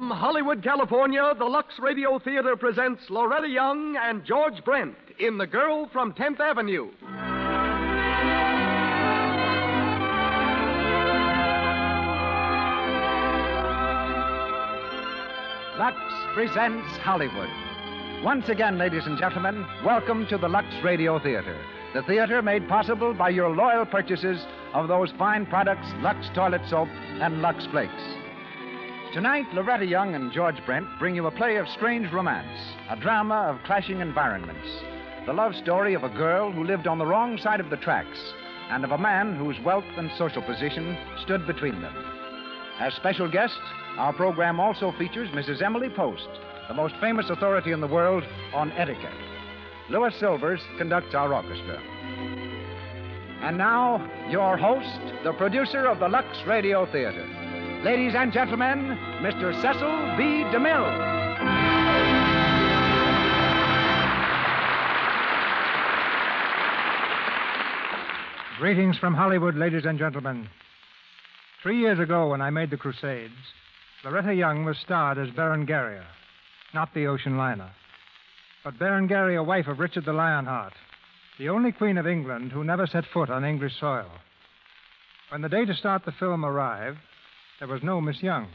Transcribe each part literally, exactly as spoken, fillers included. From Hollywood, California, the Lux Radio Theater presents Loretta Young and George Brent in The Girl from tenth Avenue. Lux presents Hollywood. Once again, ladies and gentlemen, welcome to the Lux Radio Theater, the theater made possible by your loyal purchases of those fine products, Lux Toilet Soap and Lux Flakes. Tonight, Loretta Young and George Brent bring you a play of strange romance, a drama of clashing environments, the love story of a girl who lived on the wrong side of the tracks, and of a man whose wealth and social position stood between them. As special guest, our program also features Missus Emily Post, the most famous authority in the world on etiquette. Louis Silvers conducts our orchestra. And now, your host, the producer of the Lux Radio Theater, ladies and gentlemen, Mister Cecil B. DeMille. Greetings from Hollywood, ladies and gentlemen. Three years ago, when I made The Crusades, Loretta Young was starred as Berengaria, not the ocean liner, but Berengaria, wife of Richard the Lionheart, the only queen of England who never set foot on English soil. When the day to start the film arrived, there was no Miss Young.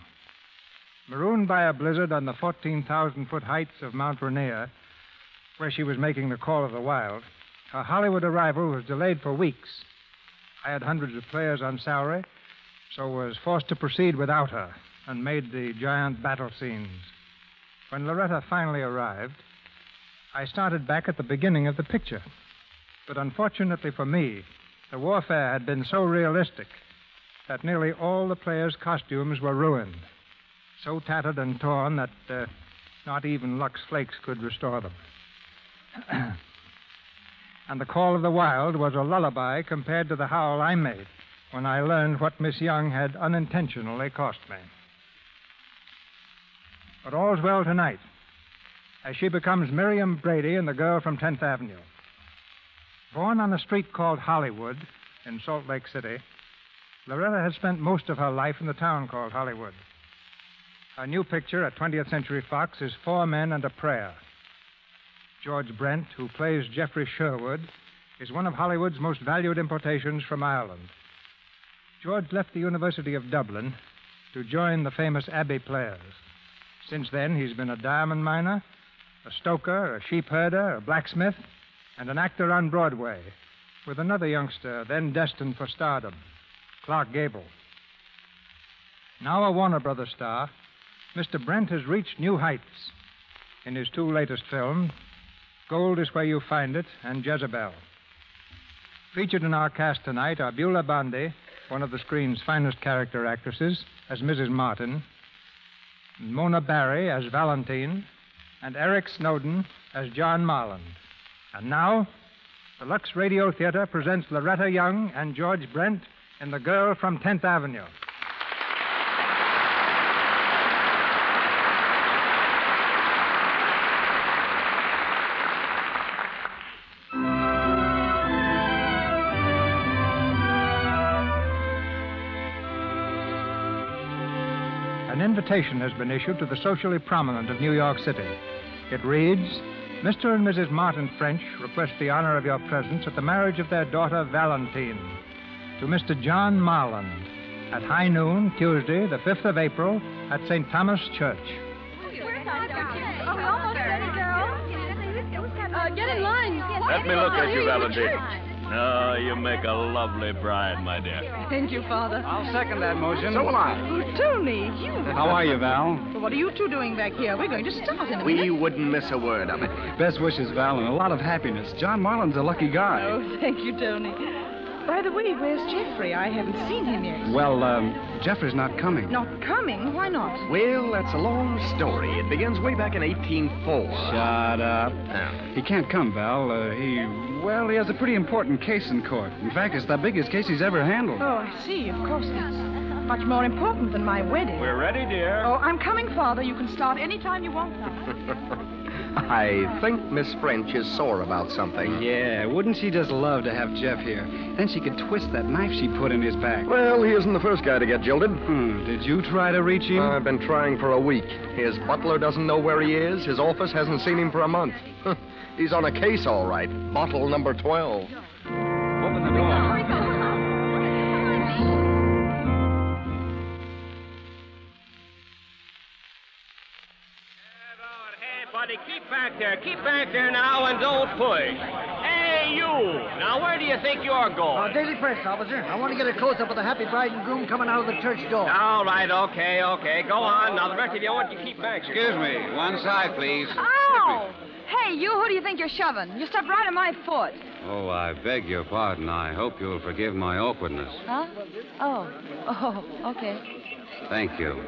Marooned by a blizzard on the fourteen thousand foot heights of Mount Rainier, where she was making the call of the wild, her Hollywood arrival was delayed for weeks. I had hundreds of players on salary, so was forced to proceed without her and made the giant battle scenes. When Loretta finally arrived, I started back at the beginning of the picture. But unfortunately for me, the warfare had been so realistic that nearly all the players' costumes were ruined, so tattered and torn that uh, not even Lux Flakes could restore them. And the call of the wild was a lullaby compared to the howl I made when I learned what Miss Young had unintentionally cost me. But all's well tonight, as she becomes Miriam Brady in The Girl from tenth Avenue. Born on a street called Hollywood in Salt Lake City, Loretta had spent most of her life in the town called Hollywood. Her new picture at twentieth Century Fox is Four Men and a Prayer. George Brent, who plays Jeffrey Sherwood, is one of Hollywood's most valued importations from Ireland. George left the University of Dublin to join the famous Abbey Players. Since then, he's been a diamond miner, a stoker, a sheep herder, a blacksmith, and an actor on Broadway with another youngster then destined for stardom, Clark Gable. Now a Warner Brothers star, Mister Brent has reached new heights. In his two latest films, Gold Is Where You Find It and Jezebel. Featured in our cast tonight are Beulah Bondi, one of the screen's finest character actresses, as Missus Martin, Mona Barry as Valentine, and Eric Snowden as John Marland. And now, the Lux Radio Theater presents Loretta Young and George Brent in The Girl from tenth Avenue. An invitation has been issued to the socially prominent of New York City. It reads, Mister and Missus Martin French request the honor of your presence at the marriage of their daughter, Valentine, to Mister John Marland, at high noon, Tuesday, the fifth of April, at Saint Thomas Church. We're not okay. Oh, we're almost ready, girl. Uh, get in line. Let me look at you, Valentine. Oh, you make a lovely bride, my dear. Thank you, Father. I'll second that motion. So will I. Oh, Tony, you. How are you, Val? Well, what are you two doing back here? We're going to start in a minute. We wouldn't miss a word of it. Best wishes, Val, and a lot of happiness. John Marland's a lucky guy. Oh, thank you, Tony. By the way, where's Jeffrey? I haven't seen him yet. Well, um, Jeffrey's not coming. Not coming? Why not? Well, that's a long story. It begins way back in eighteen oh four. Shut up. Uh, he can't come, Val. Uh, he, well, he has a pretty important case in court. In fact, it's the biggest case he's ever handled. Oh, I see. Of course it's much more important than my wedding. We're ready, dear. Oh, I'm coming, Father. You can start any time you want now. I think Miss French is sore about something. Yeah, wouldn't she just love to have Jeff here? Then she could twist that knife she put in his back. Well, he isn't the first guy to get jilted. Hmm, did you try to reach him? I've been trying for a week. His butler doesn't know where he is. His office hasn't seen him for a month. He's on a case, all right. Bottle number twelve. Open the door. Keep back there. Keep back there now and don't push. Hey, you! Now, where do you think you're going? Uh, Daily Press, officer. I want to get a close-up of the happy bride and groom coming out of the church door. All right, okay, okay. Go on. Now, the rest of you, I want you to keep back. Excuse me. One side, please. Ow! Hey, you, who do you think you're shoving? You stepped right on my foot. Oh, I beg your pardon. I hope you'll forgive my awkwardness. Huh? Oh. Oh, okay. Thank you.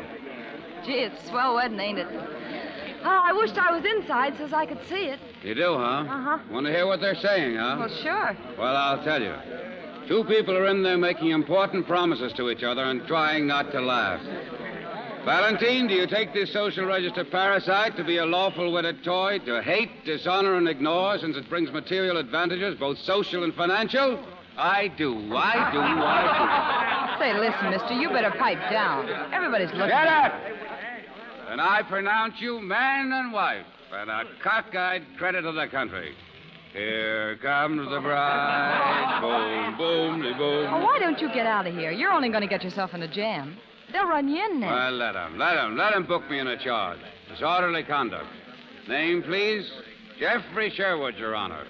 Gee, it's a swell wedding, ain't it? Oh, I wished I was inside so I could see it. You do, huh? Uh-huh. Want to hear what they're saying, huh? Well, sure. Well, I'll tell you. Two people are in there making important promises to each other and trying not to laugh. Valentine, do you take this social register parasite to be a lawful wedded toy, to hate, dishonor, and ignore, since it brings material advantages, both social and financial? I do, I do, I do. Say, listen, mister, you better pipe down. Everybody's looking... Shut up! And I pronounce you man and wife, and a cockeyed credit of the country. Here comes the bride. Boom, boom, de boom. Oh, why don't you get out of here? You're only going to get yourself in a jam. They'll run you in there. Well, let them, let them, let them book me in a charge. Disorderly conduct. Name, please? Jeffrey Sherwood, Your Honor.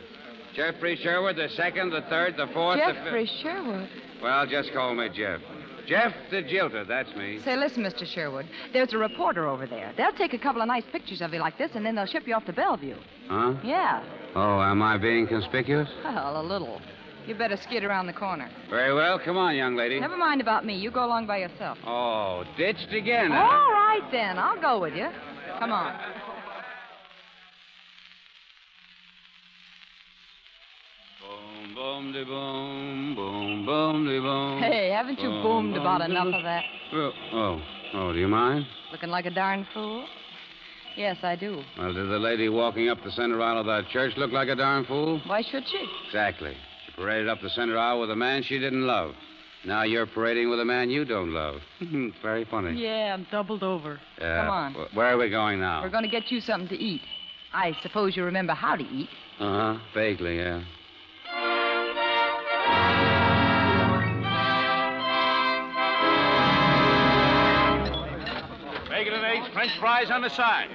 Jeffrey Sherwood, the second, the third, the fourth, Jeffrey the fifth. Jeffrey Sherwood? Well, just call me Jeff. Jeff the Jilter, that's me. Say, listen, Mister Sherwood, there's a reporter over there. They'll take a couple of nice pictures of you like this, and then they'll ship you off to Bellevue. Huh? Yeah. Oh, am I being conspicuous? Well, a little. You better skid around the corner. Very well. Come on, young lady. Never mind about me. You go along by yourself. Oh, ditched again, huh? All right, then. I'll go with you. Come on. Boom de boom, boom, boom de boom. Hey, haven't you boom, boomed boom, about boom, enough of that? Well, oh, oh, do you mind? Looking like a darn fool? Yes, I do. Well, did the lady walking up the center aisle of that church look like a darn fool? Why should she? Exactly. She paraded up the center aisle with a man she didn't love. Now you're parading with a man you don't love. It's very funny. Yeah, I'm doubled over. Yeah. Come on. W- where are we going now? We're going to get you something to eat. I suppose you remember how to eat. Uh-huh. Vaguely, yeah. French fries on the side.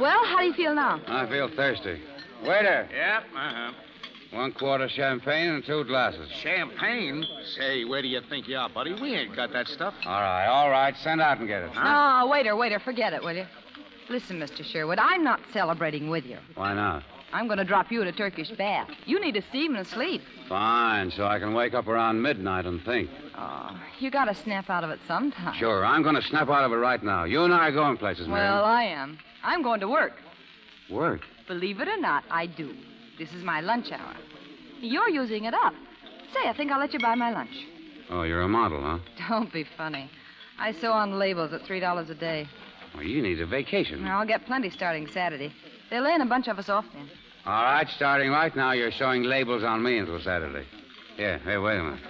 Well, how do you feel now? I feel thirsty. Waiter. Yep, uh-huh. One quarter champagne and two glasses. Champagne? Say, where do you think you are, buddy? We ain't got that stuff. All right, all right. Send out and get it. Huh? Oh, waiter, waiter. Forget it, will you? Listen, Mister Sherwood, I'm not celebrating with you. Why not? I'm going to drop you in a Turkish bath. You need a steam and a sleep. Fine, so I can wake up around midnight and think. Oh, you got to snap out of it sometime. Sure, I'm going to snap out of it right now. You and I are going places, Mary. Well, I am. I'm going to work. Work? Believe it or not, I do. This is my lunch hour. You're using it up. Say, I think I'll let you buy my lunch. Oh, you're a model, huh? Don't be funny. I sew on labels at three dollars a day. Well, you need a vacation. I'll get plenty starting Saturday. They're laying a bunch of us off then. All right, starting right now, you're showing labels on me until Saturday. Here, hey, wait a minute.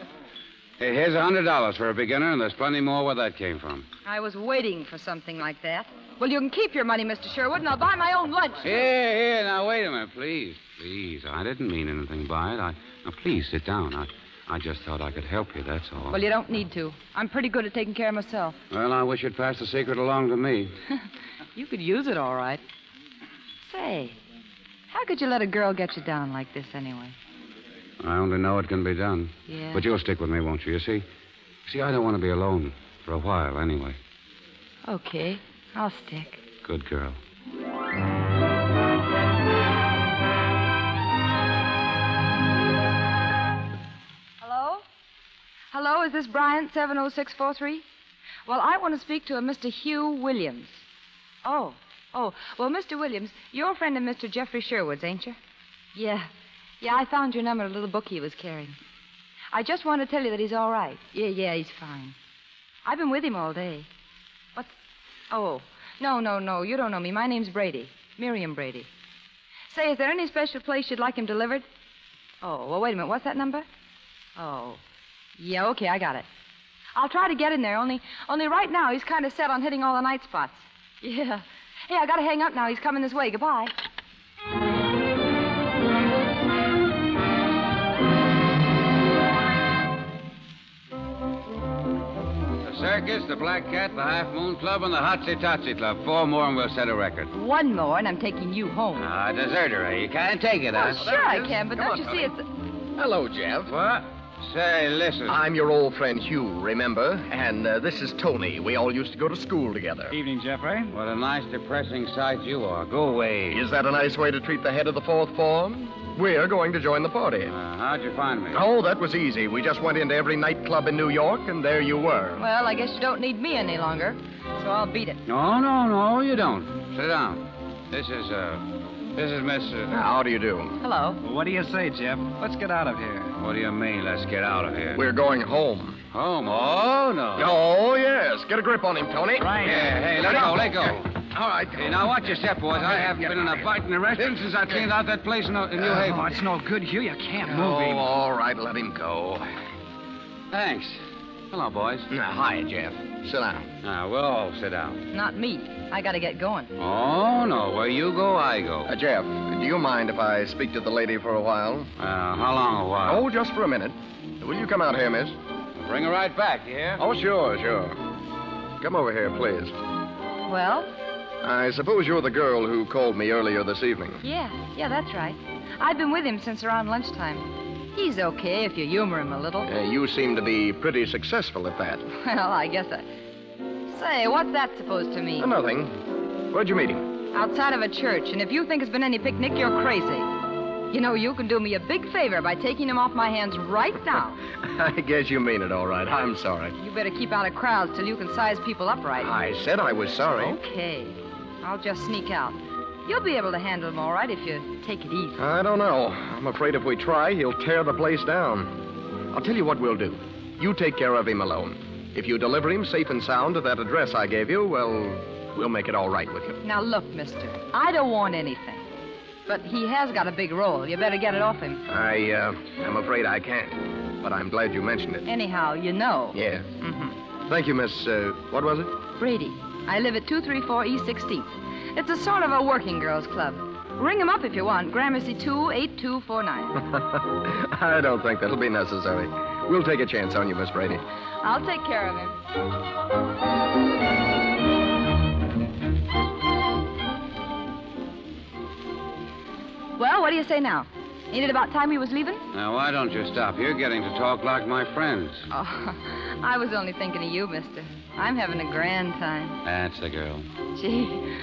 Hey, here's one hundred dollars for a beginner, and there's plenty more where that came from. I was waiting for something like that. Well, you can keep your money, Mister Sherwood, and I'll buy my own lunch. Here, here, now, wait a minute, please. Please, I didn't mean anything by it. I, now, please, sit down. I... I just thought I could help you, that's all. Well, you don't need to. I'm pretty good at taking care of myself. Well, I wish you'd pass the secret along to me. You could use it, all right. Say, how could you let a girl get you down like this, anyway? I only know it can be done. Yeah. But you'll stick with me, won't you? You see? See, I don't want to be alone for a while, anyway. Okay, I'll stick. Good girl. Hello, is this Bryant, seven oh six four three? Well, I want to speak to a Mister Hugh Williams. Oh, oh. Well, Mister Williams, you're a friend of Mister Jeffrey Sherwood's, ain't you? Yeah. Yeah, I found your number in a little book he was carrying. I just want to tell you that he's all right. Yeah, yeah, he's fine. I've been with him all day. What's... Oh, no, no, no, you don't know me. My name's Brady. Miriam Brady. Say, is there any special place you'd like him delivered? Oh, well, wait a minute. What's that number? Oh. Yeah, okay, I got it. I'll try to get in there, only only right now he's kind of set on hitting all the night spots. Yeah. Hey, I got to hang up now. He's coming this way. Goodbye. The Circus, the Black Cat, the Half Moon Club, and the Hotsy Totsy Club. Four more and we'll set a record. One more and I'm taking you home. Ah, uh, deserter, eh? You can't take it, huh? Well, sure I can, but don't you see it's... Hello, Jeff. What? Say, listen. I'm your old friend Hugh, remember? And uh, this is Tony. We all used to go to school together. Evening, Jeffrey. What a nice, depressing sight you are. Go away. Is that a nice way to treat the head of the fourth form? We're going to join the party. Uh, how'd you find me? Oh, that was easy. We just went into every nightclub in New York, and there you were. Well, I guess you don't need me any longer, so I'll beat it. No, no, no, you don't. Sit down. This is, uh... This is Miss... Uh, How do you do? Hello. Well, what do you say, Jeff? Let's get out of here. What do you mean, let's get out of here? We're going home. Home? Oh, no. Oh, yes. Get a grip on him, Tony. Right. Yeah, hey, let go, let go. All right. Hey, now watch your step, boys. I haven't been in a bite in the restaurant since I cleaned out that place in New Haven. Oh, it's no good, Hugh. You can't move him. Oh, all right, let him go. Thanks. Hello, boys. Now, hi, Jeff. Sit down. Now, we'll all sit down. Not me. I gotta get going. Oh, no. Where you go, I go. Uh, Jeff, do you mind if I speak to the lady for a while? Uh, how long a while? Oh, just for a minute. Will you come out here, miss? I'll bring her right back, you hear? Oh, sure, sure. Come over here, please. Well? I suppose you're the girl who called me earlier this evening. Yeah, yeah, that's right. I've been with him since around lunchtime. He's okay if you humor him a little. Uh, you seem to be pretty successful at that. Well, I guess I... Say, what's that supposed to mean? Uh, nothing. Where'd you meet him? Outside of a church, and if you think it's been any picnic, you're crazy. You know, you can do me a big favor by taking him off my hands right now. I guess you mean it all right. I'm sorry. You better keep out of crowds till you can size people up right. I said I was sorry. Okay. I'll just sneak out. You'll be able to handle him all right if you take it easy. I don't know. I'm afraid if we try, he'll tear the place down. I'll tell you what we'll do. You take care of him alone. If you deliver him safe and sound to that address I gave you, well, we'll make it all right with you. Now, look, mister, I don't want anything. But he has got a big role. You better get it off him. I, uh, I'm afraid I can't. But I'm glad you mentioned it. Anyhow, you know. Yeah. Mm-hmm. Thank you, Miss, uh, what was it? Brady. I live at two thirty-four East sixteenth. It's a sort of a working girls' club. Ring him up if you want. Gramercy two eight two four nine. I don't think that'll be necessary. We'll take a chance on you, Miss Brady. I'll take care of him. Well, what do you say now? Ain't it about time he was leaving? Now, why don't you stop? You're getting to talk like my friends. Oh, I was only thinking of you, mister. I'm having a grand time. That's the girl. Gee...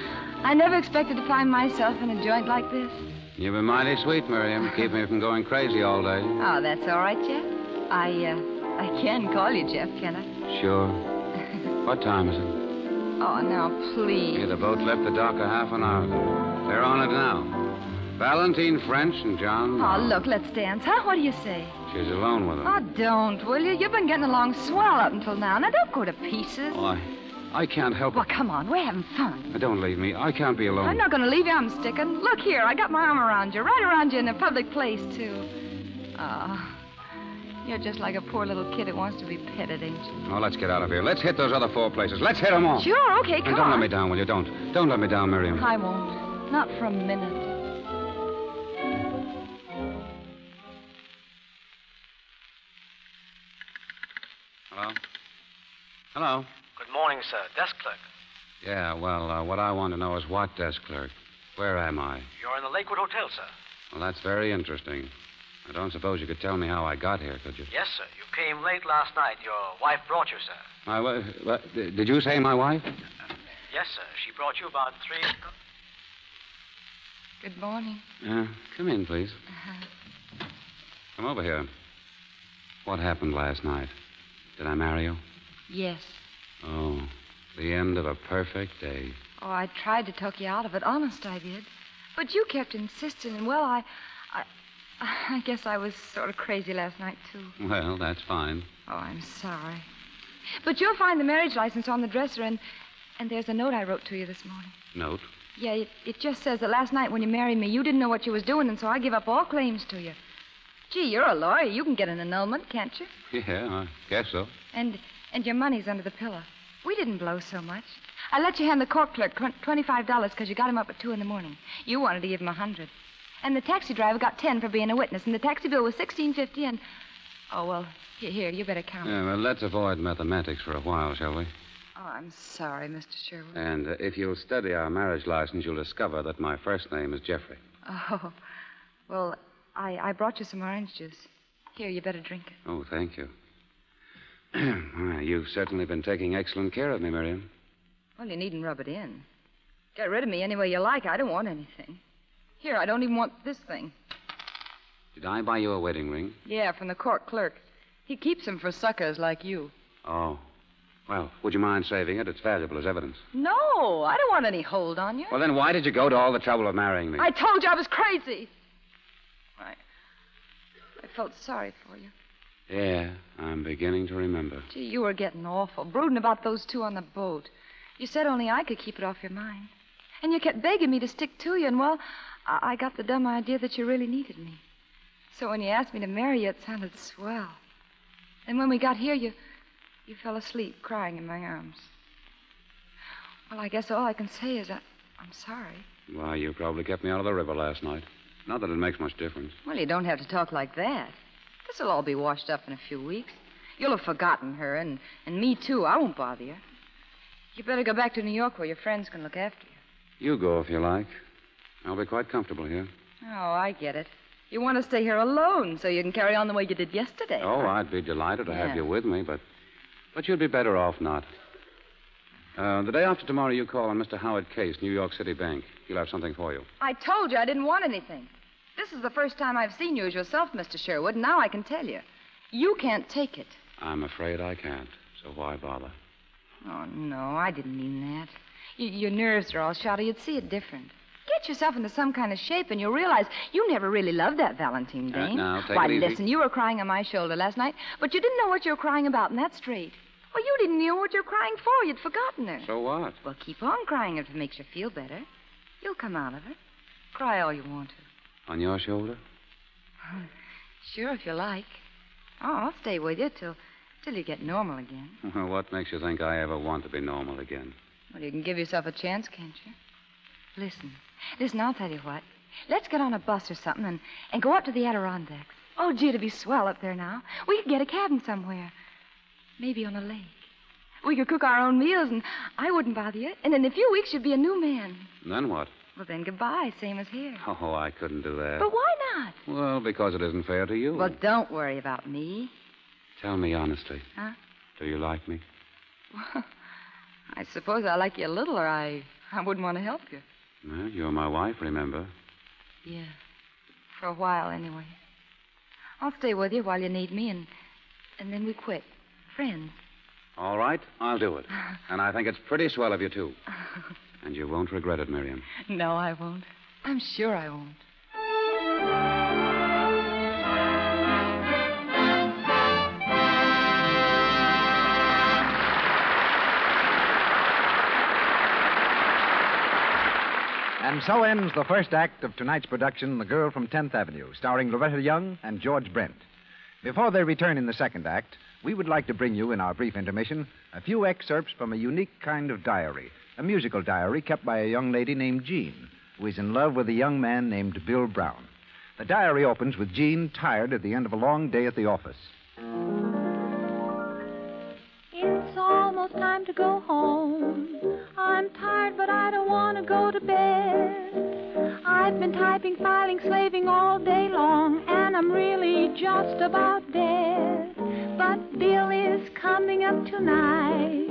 I never expected to find myself in a joint like this. You've been mighty sweet, Miriam, keeping me from going crazy all day. Oh, that's all right, Jeff. I, uh, I can call you Jeff, can I? Sure. What time is it? Oh, now, please. Yeah, the boat left the dock a half an hour ago. They're on it now. Valentine French and John... Oh, look, let's dance, huh? What do you say? She's alone with him. Oh, don't, will you? You've been getting along swell up until now. Now, don't go to pieces. Oh, I... I can't help it. Well, come on. We're having fun. Now, don't leave me. I can't be alone. I'm not going to leave you. I'm sticking. Look here. I got my arm around you. Right around you in a public place, too. Oh, you're just like a poor little kid that wants to be petted, ain't you? Oh, let's get out of here. Let's hit those other four places. Let's hit them all. Sure. Okay, come on. And don't let me down, will you? Don't. Don't let me down, Miriam. I won't. Not for a minute. Hello? Hello? Good morning, sir. Desk clerk. Yeah, well, uh, what I want to know is what desk clerk? Where am I? You're in the Lakewood Hotel, sir. Well, that's very interesting. I don't suppose you could tell me how I got here, could you? Yes, sir. You came late last night. Your wife brought you, sir. My wife? What? Did you say my wife? Uh, yes, sir. She brought you about three... Good morning. Uh, come in, please. Uh-huh. Come over here. What happened last night? Did I marry you? Yes. Oh, the end of a perfect day. Oh, I tried to talk you out of it. Honest, I did. But you kept insisting, and, well, I... I, I guess I was sort of crazy last night, too. Well, that's fine. Oh, I'm sorry. But you'll find the marriage license on the dresser, and... And there's a note I wrote to you this morning. Note? Yeah, it, it just says that last night when you married me, you didn't know what you was doing, and so I give up all claims to you. Gee, you're a lawyer. You can get an annulment, can't you? Yeah, I guess so. And and your money's under the pillow. We didn't blow so much. I let you hand the court clerk twenty-five dollars because you got him up at two in the morning. You wanted to give him a hundred. And the taxi driver got ten for being a witness, and the taxi bill was sixteen fifty, and... Oh, well, here, here, you better count. Yeah, well, let's avoid mathematics for a while, shall we? Oh, I'm sorry, Mister Sherwood. And uh, if you'll study our marriage license, you'll discover that my first name is Jeffrey. Oh, well, I, I brought you some orange juice. Here, you better drink it. Oh, thank you. Well, you've certainly been taking excellent care of me, Miriam. Well, you needn't rub it in. Get rid of me any way you like. I don't want anything. Here, I don't even want this thing. Did I buy you a wedding ring? Yeah, from the court clerk. He keeps them for suckers like you. Oh. Well, would you mind saving it? It's valuable as evidence. No, I don't want any hold on you. Well, then why did you go to all the trouble of marrying me? I told you I was crazy. I, I felt sorry for you. Yeah, I'm beginning to remember. Gee, you were getting awful, brooding about those two on the boat. You said only I could keep it off your mind. And you kept begging me to stick to you, and, well, I, I got the dumb idea that you really needed me. So when you asked me to marry you, it sounded swell. And when we got here, you... You fell asleep, crying in my arms. Well, I guess all I can say is I, I'm sorry. Why, you probably kept me out of the river last night. Not that it makes much difference. Well, you don't have to talk like that. This'll all be washed up in a few weeks. You'll have forgotten her, and, and me, too. I won't bother you. You better go back to New York where your friends can look after you. You go, if you like. I'll be quite comfortable here. Oh, I get it. You want to stay here alone so you can carry on the way you did yesterday. Oh, huh? I'd be delighted to yeah. have you with me, but... But you'd be better off not. Uh, the day after tomorrow, you call on Mister Howard Case, New York City Bank. He'll have something for you. I told you I didn't want anything. This is the first time I've seen you as yourself, Mister Sherwood, and now I can tell you. You can't take it. I'm afraid I can't, so why bother? Oh, no, I didn't mean that. Y- your nerves are all shot, or you'd see it different. Get yourself into some kind of shape, and you'll realize you never really loved that Valentine dame. Uh, now, take Why, it easy. Listen, you were crying on my shoulder last night, but you didn't know what you were crying about, and that's straight. Well, you didn't know what you were crying for. You'd forgotten her. So what? Well, keep on crying if it makes you feel better. You'll come out of it. Cry all you want to. On your shoulder? Sure, if you like. Oh, I'll stay with you till, till you get normal again. What makes you think I ever want to be normal again? Well, you can give yourself a chance, can't you? Listen, listen, I'll tell you what. Let's get on a bus or something and, and go up to the Adirondacks. Oh, gee, it'd be swell up there now. We could get a cabin somewhere. Maybe on a lake. We could cook our own meals, and I wouldn't bother you. And in a few weeks, you'd be a new man. Then what? Well, then goodbye, same as here. Oh, I couldn't do that. But why not? Well, because it isn't fair to you. Well, don't worry about me. Tell me honestly. Huh? Do you like me? Well, I suppose I like you a little, or I, I wouldn't want to help you. Well, you're my wife, remember? Yeah. For a while, anyway. I'll stay with you while you need me, and, and then we quit. Friends. All right, I'll do it. And I think it's pretty swell of you, too. And you won't regret it, Miriam. No, I won't. I'm sure I won't. And so ends the first act of tonight's production, The Girl from tenth Avenue, starring Loretta Young and George Brent. Before they return in the second act, we would like to bring you, in our brief intermission, a few excerpts from a unique kind of diary, a musical diary kept by a young lady named Jean, who is in love with a young man named Bill Brown. The diary opens with Jean tired at the end of a long day at the office. It's almost time to go home. I'm tired, but I don't want to go to bed. I've been typing, filing, slaving all day long, and I'm really just about dead. But Bill is coming up tonight.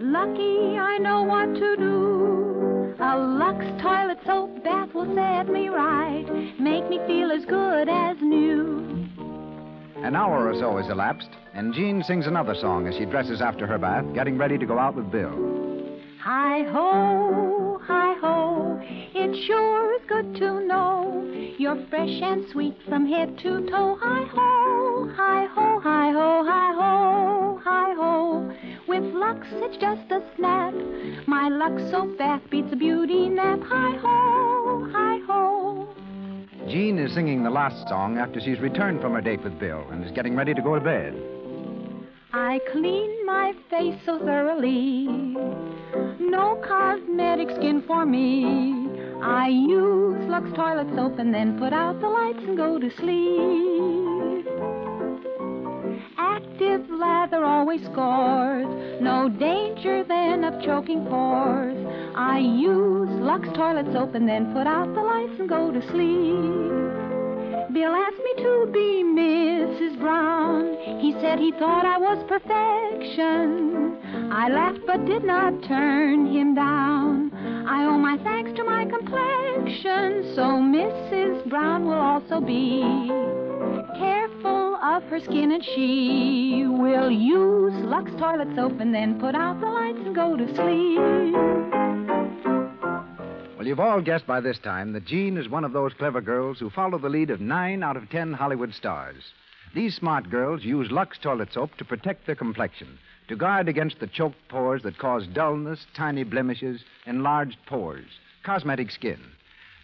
Lucky I know what to do. A Lux Toilet Soap bath will set me right, make me feel as good as new. An hour or so has elapsed, and Jean sings another song as she dresses after her bath, getting ready to go out with Bill. Hi-ho, hi-ho, it sure is good to know you're fresh and sweet from head to toe. Hi-ho, hi-ho, hi-ho, hi-ho, hi-ho, with Lux Lux, it's just a snap. My Lux soap bath beats a beauty nap. Hi-ho, hi-ho. Jean is singing the last song after she's returned from her date with Bill and is getting ready to go to bed. I clean my face so thoroughly. No cosmetic skin for me. I use Lux Toilet Soap and then put out the lights and go to sleep. Active lather always scores. No danger then of choking pores. I use Lux Toilet Soap and then put out the lights and go to sleep. Bill asked me to be Missus Brown. He said he thought I was perfection. I laughed but did not turn him down. I owe my thanks to my complexion, so Missus Brown will also be careful of her skin, and she will use Lux Toilet Soap and then put out the lights and go to sleep. Well, you've all guessed by this time that Jean is one of those clever girls who follow the lead of nine out of ten Hollywood stars. These smart girls use Lux Toilet Soap to protect their complexion, to guard against the choked pores that cause dullness, tiny blemishes, enlarged pores, cosmetic skin.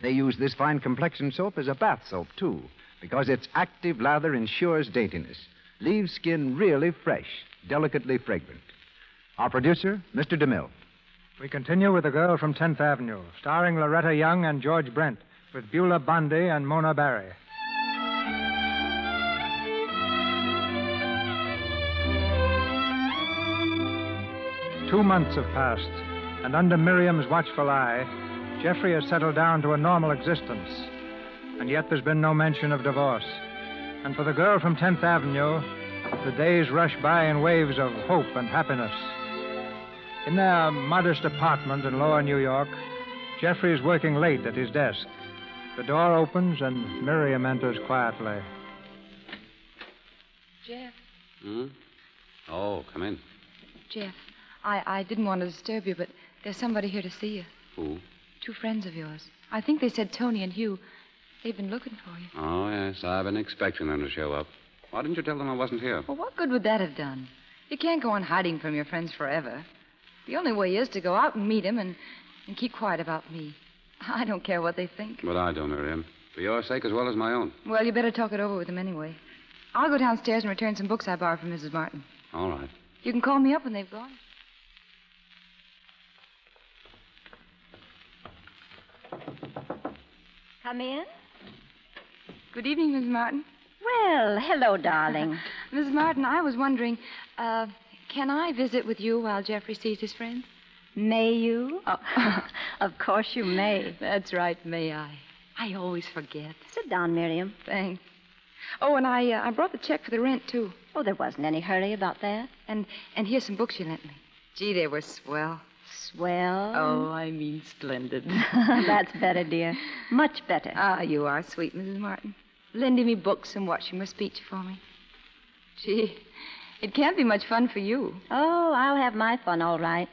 They use this fine complexion soap as a bath soap, too, because its active lather ensures daintiness, leaves skin really fresh, delicately fragrant. Our producer, Mister DeMille. We continue with The Girl from tenth Avenue, starring Loretta Young and George Brent, with Beulah Bondi and Mona Barry. Two months have passed, and under Miriam's watchful eye, Jeffrey has settled down to a normal existence. And yet there's been no mention of divorce. And for The Girl from tenth Avenue, the days rush by in waves of hope and happiness. In their modest apartment in lower New York, Jeffrey is working late at his desk. The door opens and Miriam enters quietly. Jeff. Hmm? Oh, come in. Jeff, I, I didn't want to disturb you, but there's somebody here to see you. Who? Two friends of yours. I think they said Tony and Hugh. They've been looking for you. Oh, yes, I've been expecting them to show up. Why didn't you tell them I wasn't here? Well, what good would that have done? You can't go on hiding from your friends forever. The only way is to go out and meet him and, and keep quiet about me. I don't care what they think. But I don't, Miriam. For your sake as well as my own. Well, you better talk it over with them anyway. I'll go downstairs and return some books I borrowed from Missus Martin. All right. You can call me up when they've gone. Come in. Good evening, Missus Martin. Well, hello, darling. Missus Martin, I was wondering, uh... can I visit with you while Jeffrey sees his friends? May you? Oh. Of course you may. That's right, may I? I always forget. Sit down, Miriam. Thanks. Oh, and I uh, I brought the check for the rent, too. Oh, there wasn't any hurry about that. And and here's some books you lent me. Gee, they were swell. Swell? Oh, I mean splendid. That's better, dear. Much better. Ah, you are sweet, Missus Martin. Lending me books and watching my speech for me. Gee... it can't be much fun for you. Oh, I'll have my fun, all right.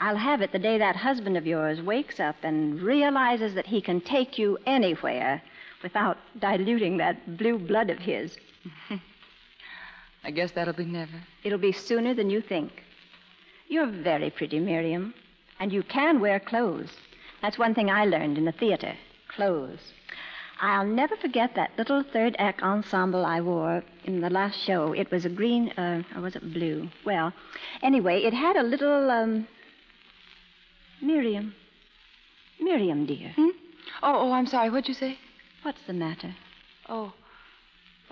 I'll have it the day that husband of yours wakes up and realizes that he can take you anywhere without diluting that blue blood of his. I guess that'll be never. It'll be sooner than you think. You're very pretty, Miriam, and you can wear clothes. That's one thing I learned in the theater, clothes. I'll never forget that little third act ensemble I wore in the last show. It was a green, uh, or was it blue? Well, anyway, it had a little, um... Miriam. Miriam, dear. Hmm? Oh, oh, I'm sorry. What'd you say? What's the matter? Oh.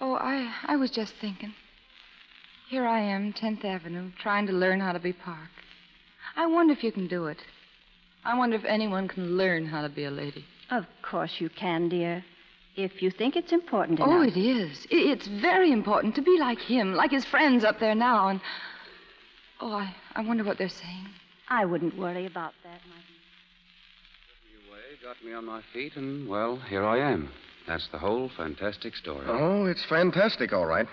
Oh, I, I was just thinking. Here I am, tenth Avenue, trying to learn how to be Park. I wonder if you can do it. I wonder if anyone can learn how to be a lady. Of course you can, dear. If you think it's important enough. Oh, it is. It's very important to be like him, like his friends up there now. And oh, I, I wonder what they're saying. I wouldn't worry about that, my dear. You way got me on my feet, and well, here I am. That's the whole fantastic story. Oh, it's fantastic, all right.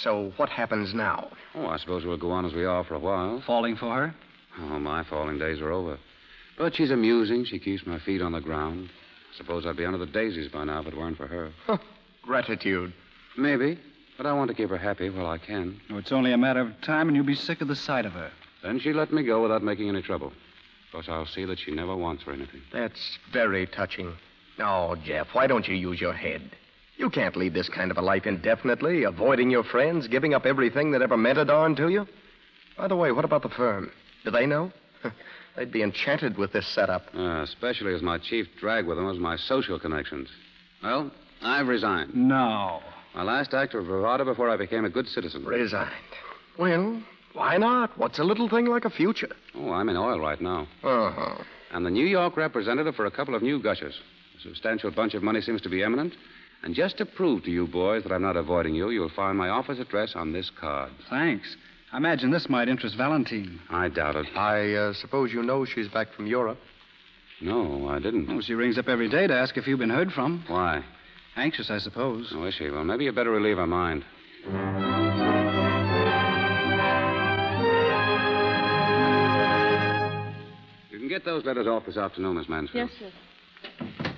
So what happens now? Oh, I suppose we'll go on as we are for a while. Falling for her? Oh, my falling days are over. But she's amusing. She keeps my feet on the ground. Suppose I'd be under the daisies by now if it weren't for her. Huh. Gratitude. Maybe, but I want to keep her happy while I can. Oh, it's only a matter of time and you'll be sick of the sight of her. Then she let me go without making any trouble. Of course, I'll see that she never wants for anything. That's very touching. Oh, Jeff, why don't you use your head? You can't lead this kind of a life indefinitely, avoiding your friends, giving up everything that ever meant a darn to you. By the way, what about the firm? Do they know? They'd be enchanted with this setup. Uh, especially as my chief drag with them was my social connections. Well, I've resigned. No. My last act of bravado before I became a good citizen. Resigned. Well, why not? What's a little thing like a future? Oh, I'm in oil right now. Uh-huh. I'm the New York representative for a couple of new gushers. A substantial bunch of money seems to be imminent. And just to prove to you boys that I'm not avoiding you, you'll find my office address on this card. Thanks. I imagine this might interest Valentine. I doubt it. I uh, suppose you know she's back from Europe. No, I didn't. Oh, she rings up every day to ask if you've been heard from. Why? Anxious, I suppose. Oh, is she? Well, maybe you better relieve her mind. You can get those letters off this afternoon, Miss Mansfield. Yes, sir.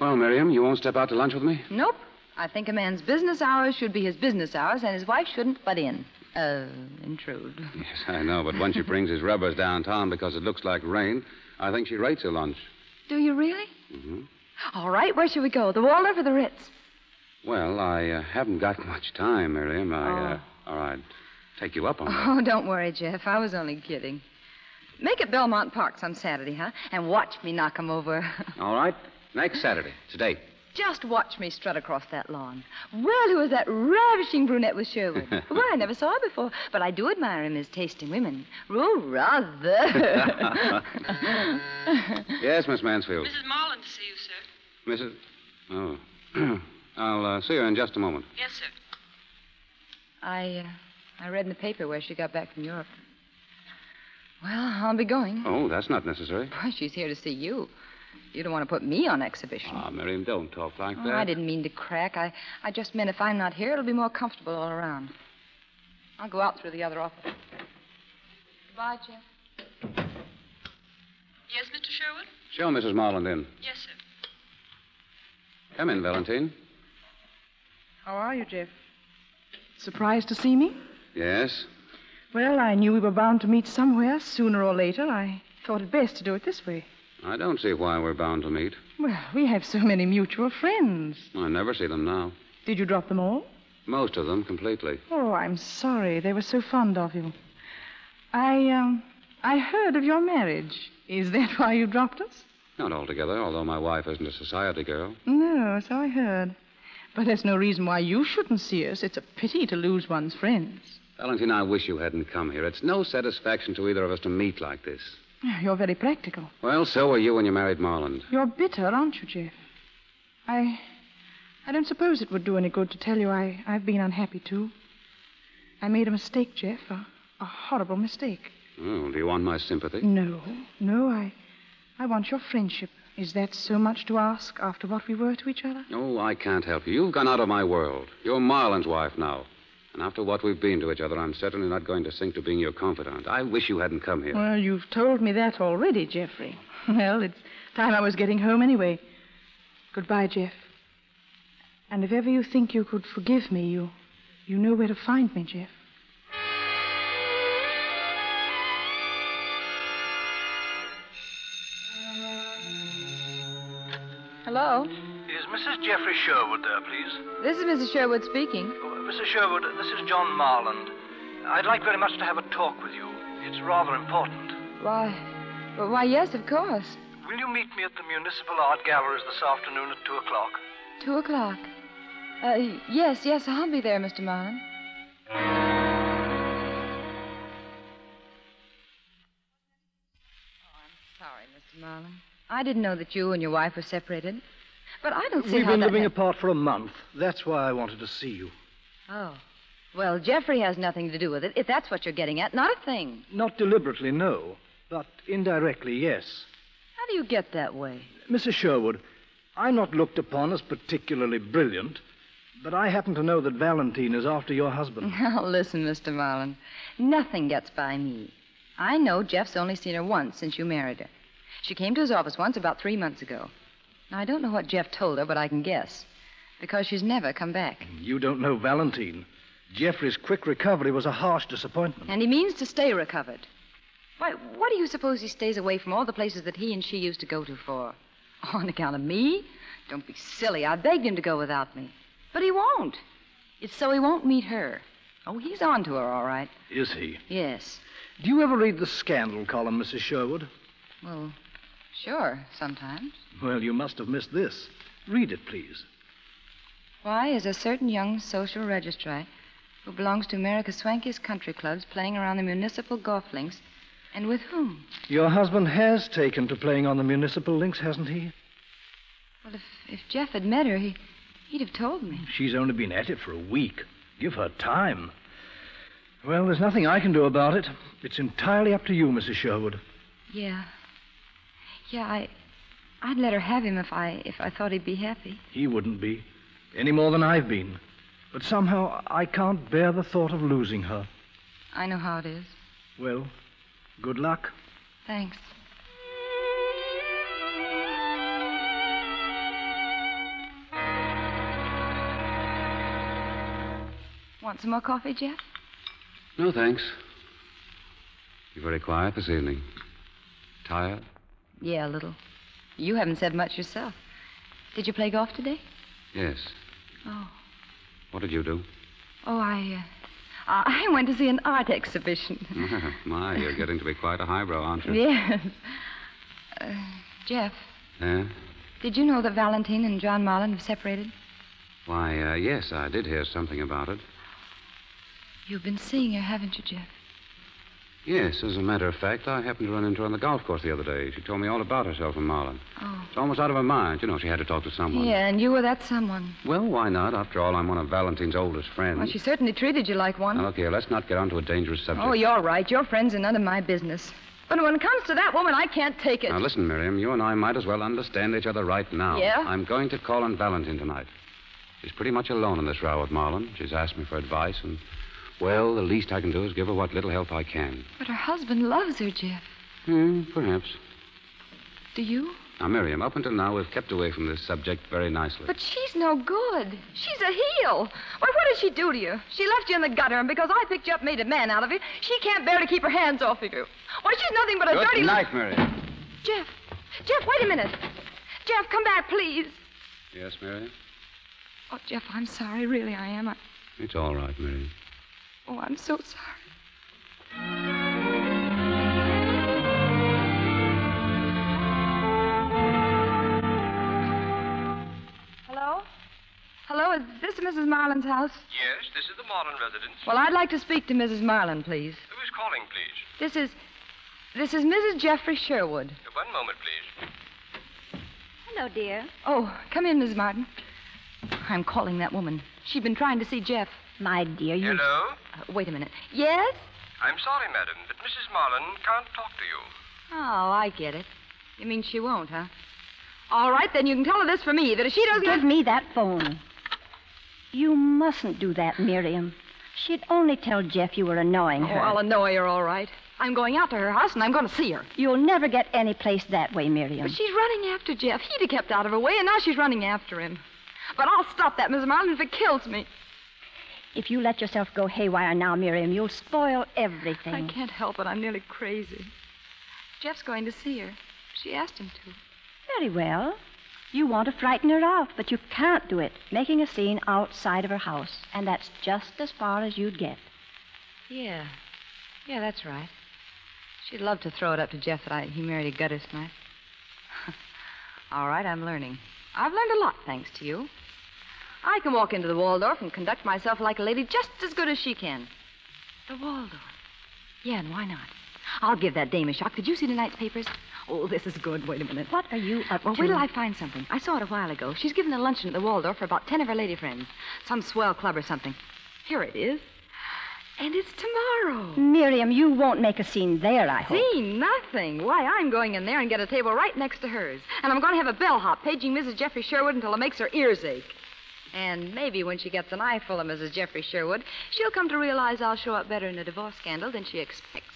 Well, Miriam, you won't step out to lunch with me? Nope. I think a man's business hours should be his business hours, and his wife shouldn't butt in. Uh, intrude. Yes, I know, but when she brings his rubbers downtown because it looks like rain, I think she rates her lunch. Do you really? Mm-hmm. All right, where should we go? The Waldorf or the Ritz? Well, I uh, haven't got much time, Miriam. I, oh. uh, or I'd take you up on that. Oh, don't worry, Jeff. I was only kidding. Make it Belmont Park some Saturday, huh? And watch me knock 'em over. All right. Next Saturday. Today. Just watch me strut across that lawn. Well, who was that ravishing brunette with Sherwood? Well, I never saw her before, but I do admire him, his taste in women. Oh, rather. Yes, Miss Mansfield. Missus Marlin to see you, sir. Missus Oh. I'll uh, see her in just a moment. Yes, sir. I, uh, I read in the paper where she got back from Europe. Well, I'll be going. Oh, that's not necessary. Why, she's here to see you. You don't want to put me on exhibition. Ah, Miriam, don't talk like oh, that. I didn't mean to crack. I, I just meant if I'm not here, it'll be more comfortable all around. I'll go out through the other office. Goodbye, Jim. Yes, Mister Sherwood? Show Missus Marland in. Yes, sir. Come in, Valentine. How are you, Jeff? Surprised to see me? Yes. Well, I knew we were bound to meet somewhere sooner or later. I thought it best to do it this way. I don't see why we're bound to meet. Well, we have so many mutual friends. I never see them now. Did you drop them all? Most of them, completely. Oh, I'm sorry. They were so fond of you. I, um, I heard of your marriage. Is that why you dropped us? Not altogether, although my wife isn't a society girl. No, so I heard. But there's no reason why you shouldn't see us. It's a pity to lose one's friends. Valentine, I wish you hadn't come here. It's no satisfaction to either of us to meet like this. You're very practical. Well, so were you when you married Marland. You're bitter, aren't you, Jeff? I... I don't suppose it would do any good to tell you I, I've been unhappy, too. I made a mistake, Jeff, a, a horrible mistake. Oh, do you want my sympathy? No, no, I... I want your friendship. Is that so much to ask after what we were to each other? Oh, I can't help you. You've gone out of my world. You're Marland's wife now. And after what we've been to each other, I'm certainly not going to sink to being your confidant. I wish you hadn't come here. Well, you've told me that already, Jeffrey. Well, it's time I was getting home anyway. Goodbye, Jeff. And if ever you think you could forgive me, you, you know where to find me, Jeff. Hello? Is Missus Jeffrey Sherwood there, please? This is Missus Sherwood speaking. Missus Sherwood, this is John Marland. I'd like very much to have a talk with you. It's rather important. Why, well, why, yes, of course. Will you meet me at the Municipal Art Galleries this afternoon at two o'clock? Two o'clock? Uh, yes, yes, I'll be there, Mister Marland. Oh, I'm sorry, Mister Marland. I didn't know that you and your wife were separated. But I don't see We've how We've been living ha- apart for a month. That's why I wanted to see you. Oh. Well, Jeffrey has nothing to do with it, if that's what you're getting at. Not a thing. Not deliberately, no. But indirectly, yes. How do you get that way? Missus Sherwood, I'm not looked upon as particularly brilliant, but I happen to know that Valentine is after your husband. Now, listen, Mister Marland. Nothing gets by me. I know Jeff's only seen her once since you married her. She came to his office once about three months ago. Now, I don't know what Jeff told her, but I can guess. Because she's never come back. You don't know Valentine. Jeffrey's quick recovery was a harsh disappointment. And he means to stay recovered. Why, what do you suppose he stays away from all the places that he and she used to go to for? On account of me? Don't be silly. I begged him to go without me. But he won't. It's so he won't meet her. Oh, he's on to her, all right. Is he? Yes. Do you ever read the scandal column, Missus Sherwood? Well, sure, sometimes. Well, you must have missed this. Read it, please. Why is a certain young social registrar who belongs to America's swankiest country clubs playing around the municipal golf links, and with whom? Your husband has taken to playing on the municipal links, hasn't he? Well, if, if Jeff had met her, he, he'd have told me. She's only been at it for a week. Give her time. Well, there's nothing I can do about it. It's entirely up to you, Missus Sherwood. Yeah. Yeah, I... I'd let her have him if I if I thought he'd be happy. He wouldn't be, any more than I've been. But somehow I can't bear the thought of losing her. I know how it is. Well, good luck. Thanks. Want some more coffee, Jeff? No, thanks. You're very quiet this evening. Tired? Yeah, a little. You haven't said much yourself. Did you play golf today? Yes. Oh. What did you do? Oh, I, uh, I went to see an art exhibition. My, you're getting to be quite a highbrow, aren't you? Yes. Uh, Jeff. Yeah? Did you know that Valentine and John Marlin have separated? Why, uh, yes, I did hear something about it. You've been seeing her, haven't you, Jeff? Yes, as a matter of fact, I happened to run into her on the golf course the other day. She told me all about herself and Marlin. Oh. It's almost out of her mind. You know, she had to talk to someone. Yeah, and you were that someone. Well, why not? After all, I'm one of Valentine's oldest friends. Well, she certainly treated you like one. Now, look here, let's not get onto a dangerous subject. Oh, you're right. Your friends are none of my business. But when it comes to that woman, I can't take it. Now, listen, Miriam, you and I might as well understand each other right now. Yeah? I'm going to call on Valentine tonight. She's pretty much alone in this row with Marlin. She's asked me for advice and... well, the least I can do is give her what little help I can. But her husband loves her, Jeff. Hmm, perhaps. Do you? Now, Miriam, up until now, we've kept away from this subject very nicely. But she's no good. She's a heel. Well, what did she do to you? She left you in the gutter, and because I picked you up and made a man out of you, she can't bear to keep her hands off of you. Why, she's nothing but a dirty... Good night, Miriam. Jeff. Jeff, wait a minute. Jeff, come back, please. Yes, Miriam? Oh, Jeff, I'm sorry. Really, I am. I... It's all right, Miriam. Oh, I'm so sorry. Hello? Hello, is this Missus Marlin's house? Yes, this is the Marlin residence. Well, I'd like to speak to Missus Marlin, please. Who is calling, please? This is... This is Missus Jeffrey Sherwood. One moment, please. Hello, dear. Oh, come in, Missus Martin. I'm calling that woman. She's been trying to see Jeff. My dear, you... Hello? Uh, wait a minute. Yes? I'm sorry, madam, but Missus Marlin can't talk to you. Oh, I get it. You mean she won't, huh? All right, then you can tell her this for me, that if she doesn't... Give me that phone. You mustn't do that, Miriam. She'd only tell Jeff you were annoying her. Oh, I'll annoy her, all right. I'm going out to her house, and I'm going to see her. You'll never get any place that way, Miriam. But she's running after Jeff. He'd have kept out of her way, and now she's running after him. But I'll stop that, Missus Marlin, if it kills me. If you let yourself go haywire now, Miriam, you'll spoil everything. I can't help it. I'm nearly crazy. Jeff's going to see her. She asked him to. Very well. You want to frighten her off, but you can't do it, making a scene outside of her house. And that's just as far as you'd get. Yeah. Yeah, that's right. She'd love to throw it up to Jeff that I, he married a gutter snipe. All right, I'm learning. I've learned a lot, thanks to you. I can walk into the Waldorf and conduct myself like a lady just as good as she can. The Waldorf? Yeah, and why not? I'll give that dame a shock. Did you see tonight's papers? Oh, this is good. Wait a minute. What are you up well, to? Well, wait till I find something. I saw it a while ago. She's given a luncheon at the Waldorf for about ten of her lady friends. Some swell club or something. Here it is. And it's tomorrow. Miriam, you won't make a scene there, I hope. Scene? Nothing. Why, I'm going in there and get a table right next to hers. And I'm going to have a bellhop paging Missus Jeffrey Sherwood until it makes her ears ache. And maybe when she gets an eyeful of Missus Jeffrey Sherwood, she'll come to realize I'll show up better in a divorce scandal than she expects.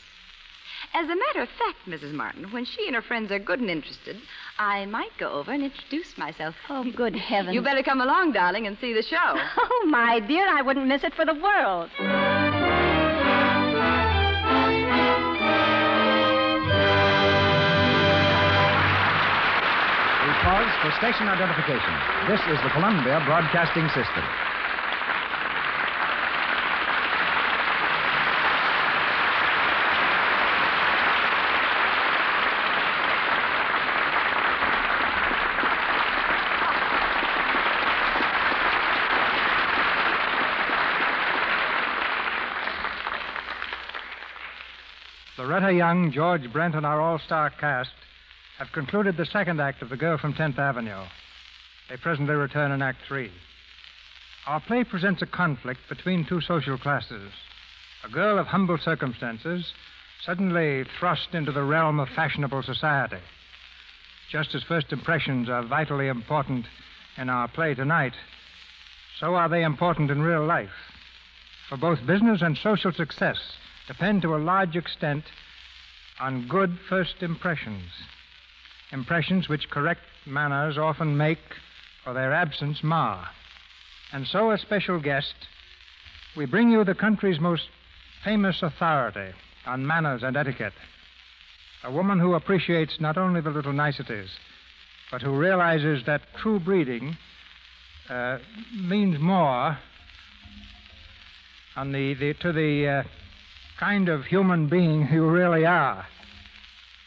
As a matter of fact, Missus Martin, when she and her friends are good and interested, I might go over and introduce myself. Oh, good heavens. You better come along, darling, and see the show. Oh, my dear, I wouldn't miss it for the world. for station identification. This is the Columbia Broadcasting System. Loretta Young, George Brent, and our all-star cast have concluded the second act of The Girl from tenth Avenue. They presently return in Act Three. Our play presents a conflict between two social classes. A girl of humble circumstances suddenly thrust into the realm of fashionable society. Just as first impressions are vitally important in our play tonight, so are they important in real life. For both business and social success depend to a large extent on good first impressions, impressions which correct manners often make or their absence mar. And so, as special guest, we bring you the country's most famous authority on manners and etiquette, a woman who appreciates not only the little niceties, but who realizes that true breeding uh, means more on the, the, to the... Uh, kind of human being you really are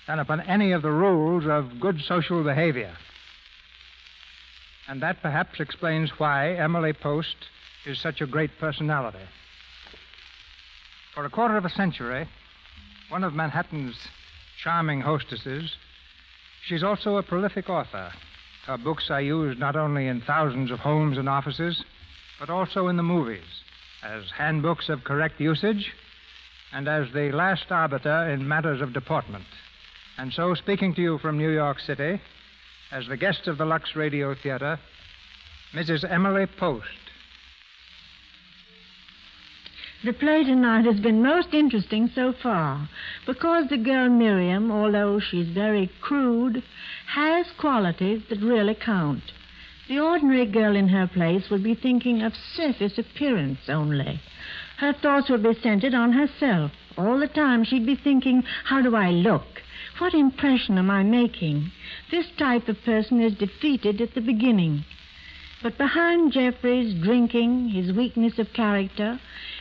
than upon any of the rules of good social behavior. And that perhaps explains why Emily Post is such a great personality. For a quarter of a century, one of Manhattan's charming hostesses, she's also a prolific author. Her books are used not only in thousands of homes and offices, but also in the movies, as handbooks of correct usage, and as the last arbiter in matters of deportment. And so, speaking to you from New York City, as the guest of the Lux Radio Theater, Missus Emily Post. The play tonight has been most interesting so far, because the girl Miriam, although she's very crude, has qualities that really count. The ordinary girl in her place would be thinking of surface appearance only. Her thoughts would be centered on herself. All the time she'd be thinking, how do I look? What impression am I making? This type of person is defeated at the beginning. But behind Jeffrey's drinking, his weakness of character,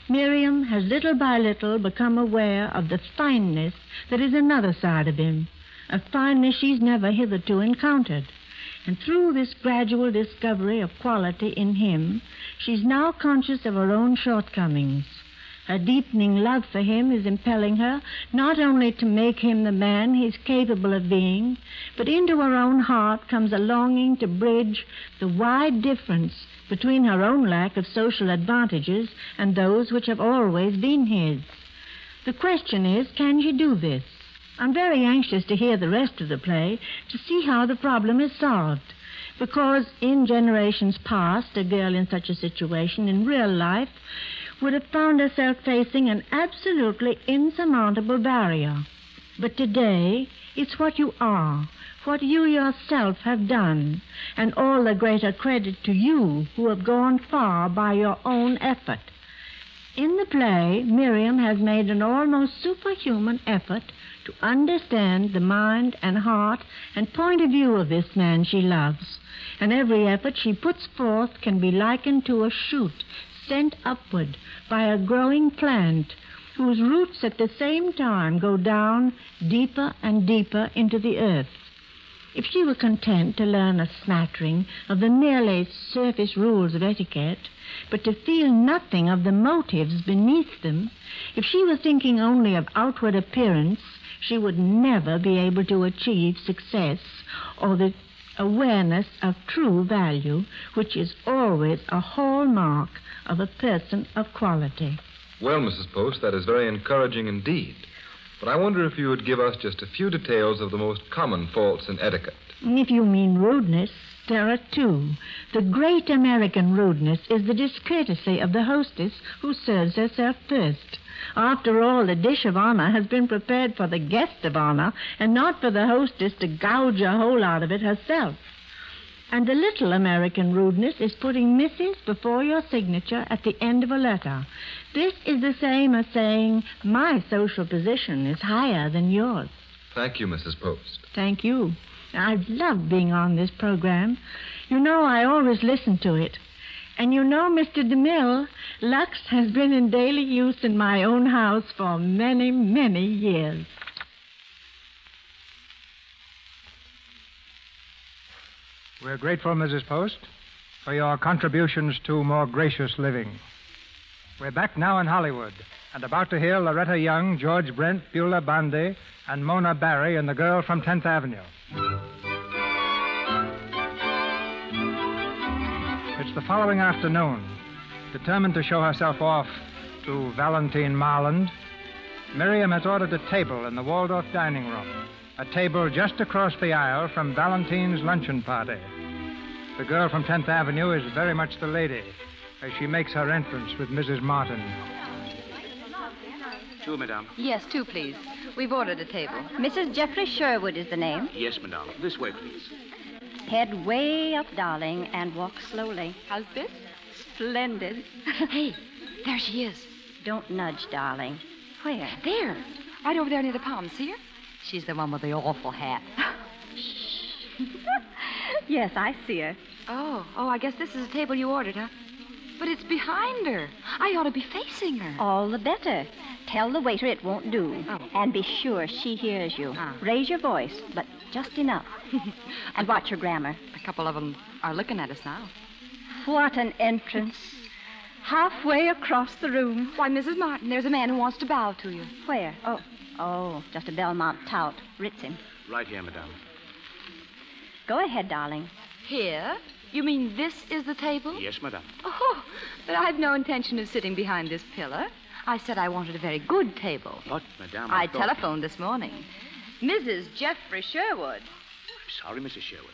Miriam has little by little become aware of the fineness that is another side of him, a fineness she's never hitherto encountered. And through this gradual discovery of quality in him, she's now conscious of her own shortcomings. Her deepening love for him is impelling her not only to make him the man he's capable of being, but into her own heart comes a longing to bridge the wide difference between her own lack of social advantages and those which have always been his. The question is, can she do this? I'm very anxious to hear the rest of the play to see how the problem is solved, because in generations past, a girl in such a situation in real life would have found herself facing an absolutely insurmountable barrier. But today, it's what you are, what you yourself have done, and all the greater credit to you who have gone far by your own effort. In the play, Miriam has made an almost superhuman effort to understand the mind and heart and point of view of this man she loves. And every effort she puts forth can be likened to a shoot sent upward by a growing plant whose roots at the same time go down deeper and deeper into the earth. If she were content to learn a smattering of the merely surface rules of etiquette, but to feel nothing of the motives beneath them, if she were thinking only of outward appearance, she would never be able to achieve success or the awareness of true value, which is always a hallmark of a person of quality. Well, Missus Post, that is very encouraging indeed. But I wonder if you would give us just a few details of the most common faults in etiquette. If you mean rudeness, there are two. The great American rudeness is the discourtesy of the hostess who serves herself first. After all, the dish of honor has been prepared for the guest of honor and not for the hostess to gouge a hole out of it herself. And the little American rudeness is putting missus before your signature at the end of a letter. This is the same as saying, my social position is higher than yours. Thank you, Missus Post. Thank you. I've loved being on this program. You know, I always listen to it. And you know, Mister DeMille, Lux has been in daily use in my own house for many, many years. We're grateful, Missus Post, for your contributions to more gracious living. We're back now in Hollywood and about to hear Loretta Young, George Brent, Beulah Bondi, and Mona Barry in The Girl from tenth Avenue. It's the following afternoon. Determined to show herself off to Valentine Marland, Miriam has ordered a table in the Waldorf dining room, a table just across the aisle from Valentine's luncheon party. The girl from tenth Avenue is very much the lady as she makes her entrance with Missus Martin. Two, madame. Yes, two, please. We've ordered a table. Missus Jeffrey Sherwood is the name. Yes, madame. This way, please. Head way up, darling, and walk slowly. How's this? Splendid. Hey, there she is. Don't nudge, darling. Where? There. Right over there near the palm. See her? She's the one with the awful hat. Shh. Yes, I see her. Oh, oh, I guess this is the table you ordered, huh? But it's behind her. I ought to be facing her. All the better. Tell the waiter it won't do. Oh. And be sure she hears you. Ah. Raise your voice, but just enough. And watch your grammar. A couple of them are looking at us now. What an entrance. Halfway across the room. Why, Missus Martin, there's a man who wants to bow to you. Where? Oh, oh, just a Belmont tout. Ritz him. Right here, madame. Go ahead, darling. Here? You mean this is the table? Yes, madame. Oh, but I've no intention of sitting behind this pillar. I said I wanted a very good table. What, madame? I, I telephoned this morning. Missus Jeffrey Sherwood. I'm sorry, Missus Sherwood.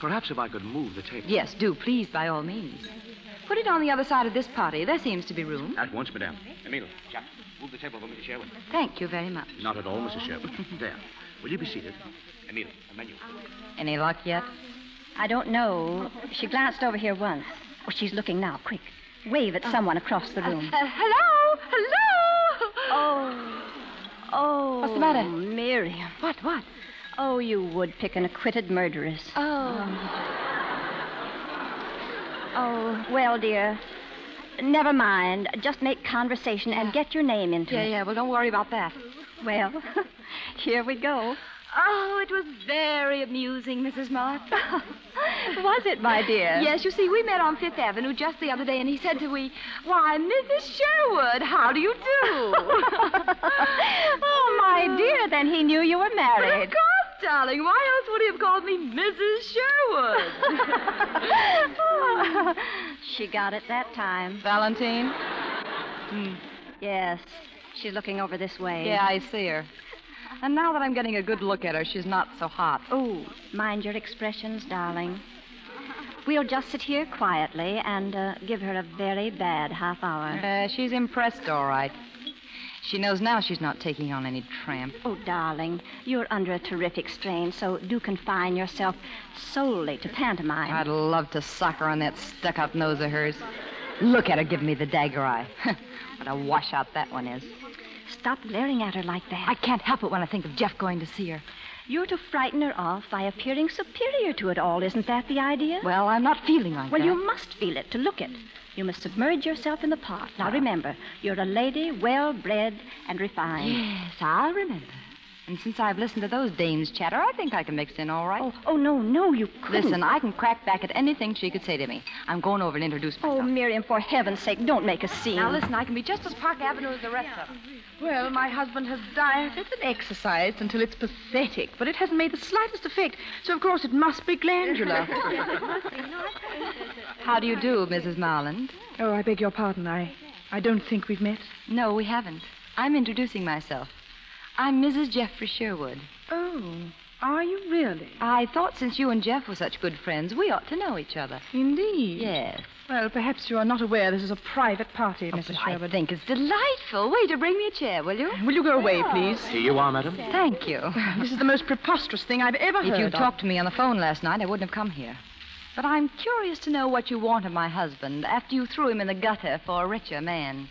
Perhaps if I could move the table. Yes, do, please, by all means. Put it on the other side of this party. There seems to be room. At once, madame. Emile, Jack, move the table for Missus Sherwood. Thank you very much. Not at all, Missus Sherwood. There. Will you be seated? Emile, a menu. Any luck yet? I don't know. She glanced over here once. Oh, she's looking now. Quick. Wave at oh. someone across the room. Uh, uh, hello? Hello? Oh. Oh. What's the matter? Miriam. What? What? Oh, you would pick an acquitted murderess. Oh. Oh, oh well, dear. Never mind. Just make conversation and get your name into yeah, it. Yeah, yeah. Well, don't worry about that. Well, here we go. Oh, it was very amusing, Missus Mott. Was it, my dear? Yes, you see, we met on Fifth Avenue just the other day, and he said to me, "Why, Missus Sherwood, how do you do?" Oh, my dear, then he knew you were married. Of course, darling. Why else would he have called me Missus Sherwood? Oh. She got it that time. Valentine? Mm. Yes, she's looking over this way. Yeah, I see her. And now that I'm getting a good look at her, she's not so hot. Oh, mind your expressions, darling. We'll just sit here quietly and uh, give her a very bad half hour. Uh, she's impressed, all right. She knows now she's not taking on any tramp. Oh, darling, you're under a terrific strain, so do confine yourself solely to pantomime. I'd love to sock her on that stuck-up nose of hers. Look at her give me the dagger eye. What a washout that one is. Stop glaring at her like that. I can't help it when I think of Jeff going to see her. You're to frighten her off by appearing superior to it all. Isn't that the idea? Well, I'm not feeling like well, that. Well, you must feel it to look it. You must submerge yourself in the part. Now, remember, you're a lady well-bred and refined. Yes, I'll remember. And since I've listened to those dames chatter, I think I can mix in all right. Oh, oh no, no, you couldn't. Listen, I can crack back at anything she could say to me. I'm going over and introduce myself. Oh, Miriam, for heaven's sake, don't make a scene. Now, listen, I can be just as Park Avenue as the rest of them. Well, my husband has dieted and exercised until it's pathetic, but it hasn't made the slightest effect, so, of course, it must be glandular. How do you do, Missus Marland? Oh, I beg your pardon. I, I don't think we've met. No, we haven't. I'm introducing myself. I'm Missus Jeffrey Sherwood. Oh, are you really? I thought since you and Jeff were such good friends, we ought to know each other. Indeed. Yes. Well, perhaps you are not aware this is a private party, oh, Missus Sherwood. I think it's delightful. Waiter, bring me a chair, will you? Will you go away, please? Here you are, madam. Thank you. This is the most preposterous thing I've ever heard. If you'd talked to me on the phone last night, I wouldn't have come here. But I'm curious to know what you want of my husband after you threw him in the gutter for a richer man.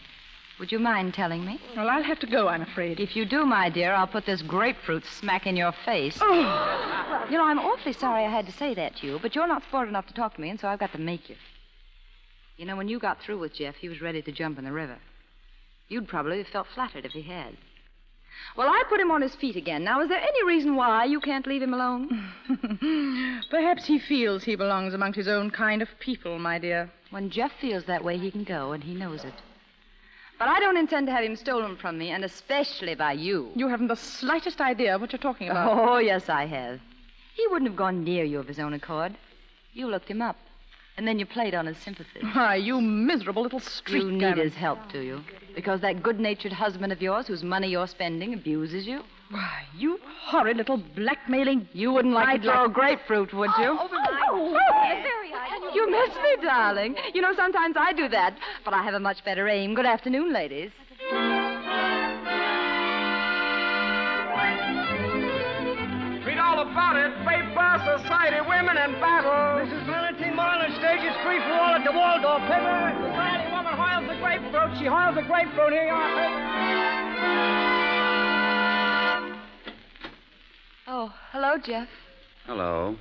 Would you mind telling me? Well, I'll have to go, I'm afraid. If you do, my dear, I'll put this grapefruit smack in your face. Oh! Well, you know, I'm awfully sorry I had to say that to you, but you're not smart enough to talk to me, and so I've got to make you. You know, when you got through with Jeff, he was ready to jump in the river. You'd probably have felt flattered if he had. Well, I put him on his feet again. Now, is there any reason why you can't leave him alone? Perhaps he feels he belongs amongst his own kind of people, my dear. When Jeff feels that way, he can go, and he knows it. But I don't intend to have him stolen from me, and especially by you. You haven't the slightest idea what you're talking about. Oh, yes, I have. He wouldn't have gone near you of his own accord. You looked him up, and then you played on his sympathy. Why, you miserable little street You need his help, do you? Because that good-natured husband of yours, whose money you're spending, abuses you? Why, you horrid little blackmailing... You wouldn't like to throw a grapefruit, would you? Oh, oh, oh. You miss me, darling. You know, sometimes I do that, but I have a much better aim. Good afternoon, ladies. Read all about it. Paper, Society, Women in Battle. Missus Valentine Marlin stages free for all at the Waldorf. Paper, Society Woman hoils the grapefruit. She hoils the grapefruit. Here you are, paper. Oh, hello, Jeff. Hello.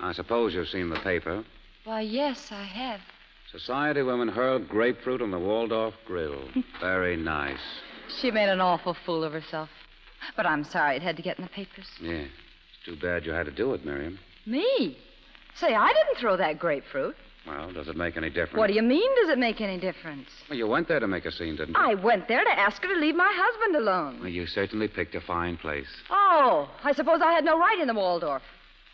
I suppose you've seen the paper. Why, yes, I have. Society women hurled grapefruit on the Waldorf grill. Very nice. She made an awful fool of herself. But I'm sorry it had to get in the papers. Yeah. It's too bad you had to do it, Miriam. Me? Say, I didn't throw that grapefruit. Well, does it make any difference? What do you mean, does it make any difference? Well, you went there to make a scene, didn't you? I went there to ask her to leave my husband alone. Well, you certainly picked a fine place. Oh, I suppose I had no right in the Waldorf.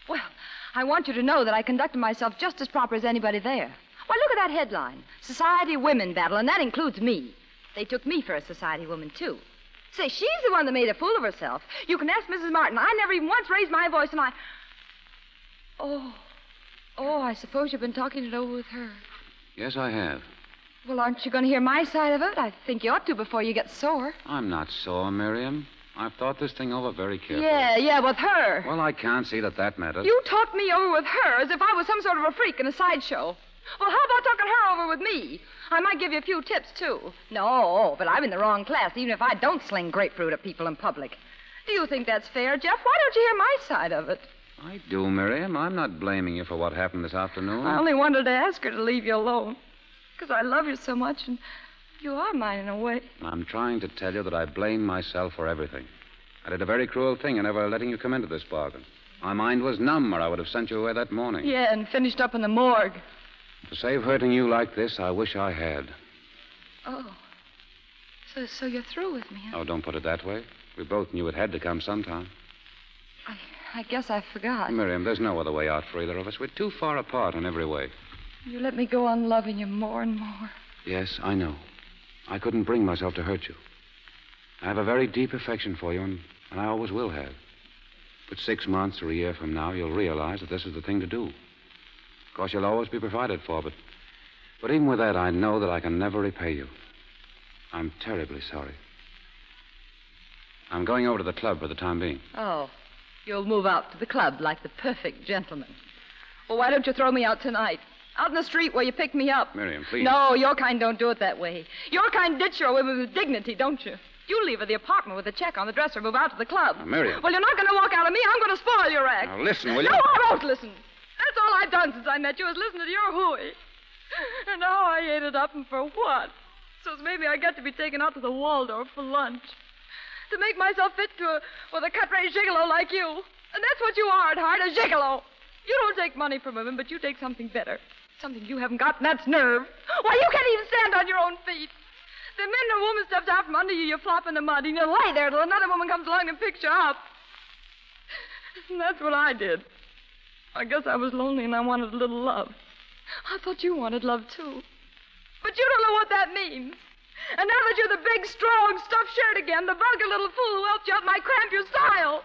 Well... I want you to know that I conducted myself just as proper as anybody there. Why, look at that headline. Society Women Battle, and that includes me. They took me for a society woman, too. Say, she's the one that made a fool of herself. You can ask Missus Martin. I never even once raised my voice, and I... Oh. Oh, I suppose you've been talking it over with her. Yes, I have. Well, aren't you going to hear my side of it? I think you ought to before you get sore. I'm not sore, Miriam. I've thought this thing over very carefully. Yeah, yeah, with her. Well, I can't see that that matters. You talked me over with her as if I was some sort of a freak in a sideshow. Well, how about talking her over with me? I might give you a few tips, too. No, but I'm in the wrong class, even if I don't sling grapefruit at people in public. Do you think that's fair, Jeff? Why don't you hear my side of it? I do, Miriam. I'm not blaming you for what happened this afternoon. I only wanted to ask her to leave you alone. Because I love you so much, and... You are mine in a way. I'm trying to tell you that I blame myself for everything. I did a very cruel thing in ever letting you come into this bargain. My mind was numb or I would have sent you away that morning. Yeah, and finished up in the morgue. To save hurting you like this, I wish I had. Oh. So, so you're through with me, huh? Oh, don't put it that way. We both knew it had to come sometime. I, I guess I forgot. Miriam, there's no other way out for either of us. We're too far apart in every way. You let me go on loving you more and more. Yes, I know. I couldn't bring myself to hurt you. I have a very deep affection for you, and, and I always will have. But six months or a year from now, you'll realize that this is the thing to do. Of course, you'll always be provided for, but... But even with that, I know that I can never repay you. I'm terribly sorry. I'm going over to the club for the time being. Oh, you'll move out to the club like the perfect gentleman. Well, why don't you throw me out tonight? Out in the street where you picked me up. Miriam, please. No, your kind don't do it that way. Your kind ditch your women with dignity, don't you? You leave her the apartment with a check on the dresser, move out to the club. Now, Miriam. Well, you're not going to walk out of me. I'm going to spoil your act. Now, listen, will you? No, I won't listen. That's all I've done since I met you is listen to your hooey. And now I ate it up, and for what? So maybe I get to be taken out to the Waldorf for lunch. To make myself fit to a, with a cut-rate gigolo like you. And that's what you are at heart, a gigolo. You don't take money from women, but you take something better. Something you haven't got, and that's nerve. Why, you can't even stand on your own feet. The minute a woman steps out from under you, you flop in the mud, and you lie there till another woman comes along and picks you up. And that's what I did. I guess I was lonely, and I wanted a little love. I thought you wanted love, too. But you don't know what that means. And now that you're the big, strong, stuffed shirt again, the vulgar little fool who helped you out might cramp your style.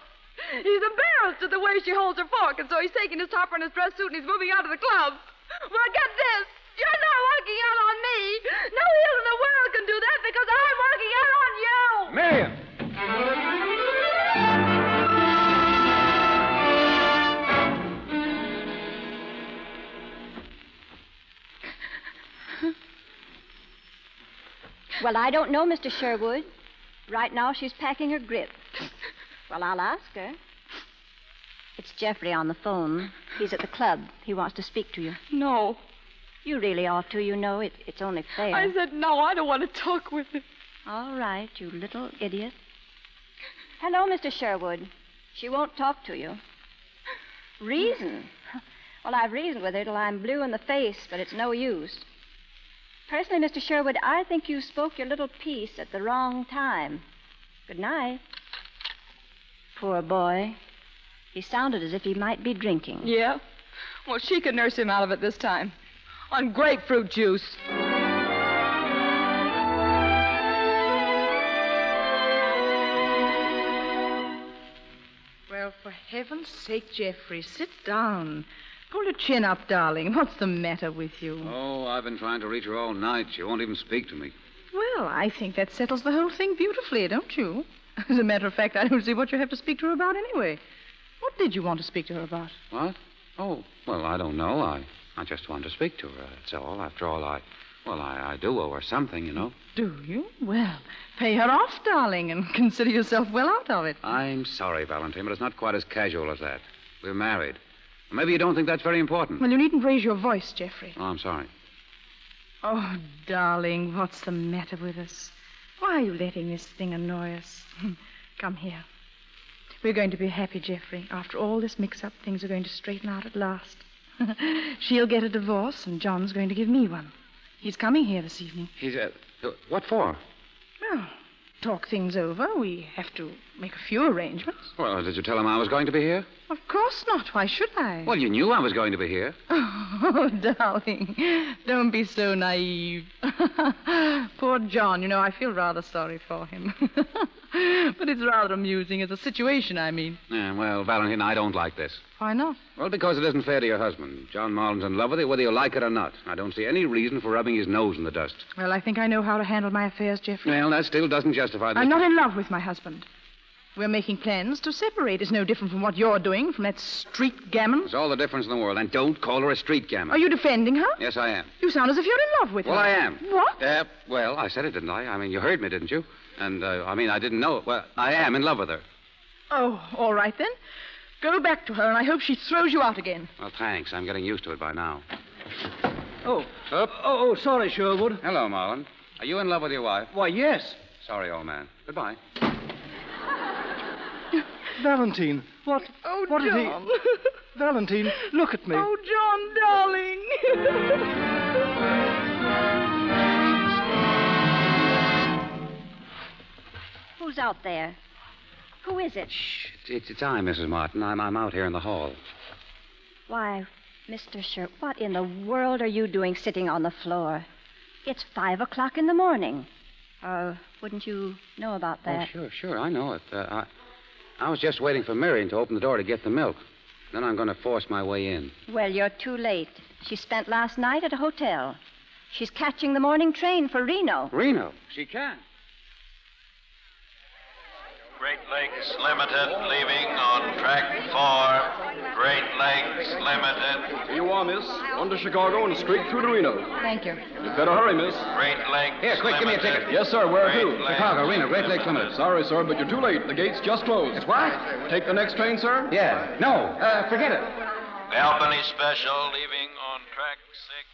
He's embarrassed at the way she holds her fork, and so he's taking his topper and his dress suit, and he's moving out of the club. Well, get this. You're not working out on me. No heel in the world can do that because I'm working out on you. Miriam. Well, I don't know, Mister Sherwood. Right now, she's packing her grip. Well, I'll ask her. It's Jeffrey on the phone. He's at the club. He wants to speak to you. No. You really ought to, you know. It, it's only fair. I said no. I don't want to talk with him. All right, you little idiot. Hello, Mister Sherwood. She won't talk to you. Reason? Well, I've reasoned with her till I'm blue in the face, but it's no use. Personally, Mister Sherwood, I think you spoke your little piece at the wrong time. Good night. Poor boy. He sounded as if he might be drinking. Yeah? Well, she could nurse him out of it this time. On grapefruit juice. Well, for heaven's sake, Jeffrey, sit down. Pull your chin up, darling. What's the matter with you? Oh, I've been trying to reach her all night. She won't even speak to me. Well, I think that settles the whole thing beautifully, don't you? As a matter of fact, I don't see what you have to speak to her about anyway. What did you want to speak to her about? What? Oh, well, I don't know. I I just wanted to speak to her, that's all. After all, I... Well, I, I do owe her something, you know. Do you? Well, pay her off, darling, and consider yourself well out of it. I'm sorry, Valentine, but it's not quite as casual as that. We're married. Maybe you don't think that's very important. Well, you needn't raise your voice, Jeffrey. Oh, I'm sorry. Oh, darling, what's the matter with us? Why are you letting this thing annoy us? Come here. We're going to be happy, Jeffrey. After all this mix-up, things are going to straighten out at last. She'll get a divorce, and John's going to give me one. He's coming here this evening. He's, uh, what for? Well, talk things over. We have to make a few arrangements. Well, did you tell him I was going to be here? Of course not. Why should I? Well, you knew I was going to be here. Oh, darling, don't be so naive. Poor John. You know, I feel rather sorry for him. But it's rather amusing as a situation, I mean. Yeah, well, Valentine, I don't like this. Why not? Well, because it isn't fair to your husband. John Marlin's in love with you, whether you like it or not. I don't see any reason for rubbing his nose in the dust. Well, I think I know how to handle my affairs, Jeffrey. Well, that still doesn't justify this. I'm not in love with my husband. We're making plans to separate. It's no different from what you're doing, from that street gammon. It's all the difference in the world. And don't call her a street gammon. Are you defending her? Yes, I am. You sound as if you're in love with her. Well, I am. What? Uh, well, I said it, didn't I? I mean, you heard me, didn't you? And, uh, I mean, I didn't know it. Well, I am in love with her. Oh, all right, then. Go back to her, and I hope she throws you out again. Well, thanks. I'm getting used to it by now. Oh. Up. Oh, oh, sorry, Sherwood. Hello, Marlin. Are you in love with your wife? Why, yes. Sorry, old man. Goodbye. Valentine, what... Oh, what John. Did he... Valentine, look at me. Oh, John, darling. Who's out there? Who is it? Shh, it's, it's I, Missus Martin. I'm, I'm out here in the hall. Why, Mister Sherwood, what in the world are you doing sitting on the floor? It's five o'clock in the morning. Uh, wouldn't you know about that? Oh, sure, sure, I know it. Uh, I... I was just waiting for Marian to open the door to get the milk. Then I'm going to force my way in. Well, you're too late. She spent last night at a hotel. She's catching the morning train for Reno. Reno? She can. Great Lakes Limited leaving on track four. Great Lakes Limited. Here you are, miss. On to Chicago and straight through to Reno. Thank you. You'd better hurry, miss. Great Lakes Here, quick, Limited. Give me a ticket. Yes, sir. Where to? Chicago, Reno, Great Lakes Limited. Sorry, sir, but you're too late. The gate's just closed. It's what? Take the next train, sir? Yeah. No, uh, forget it. The Albany Special leaving on track six.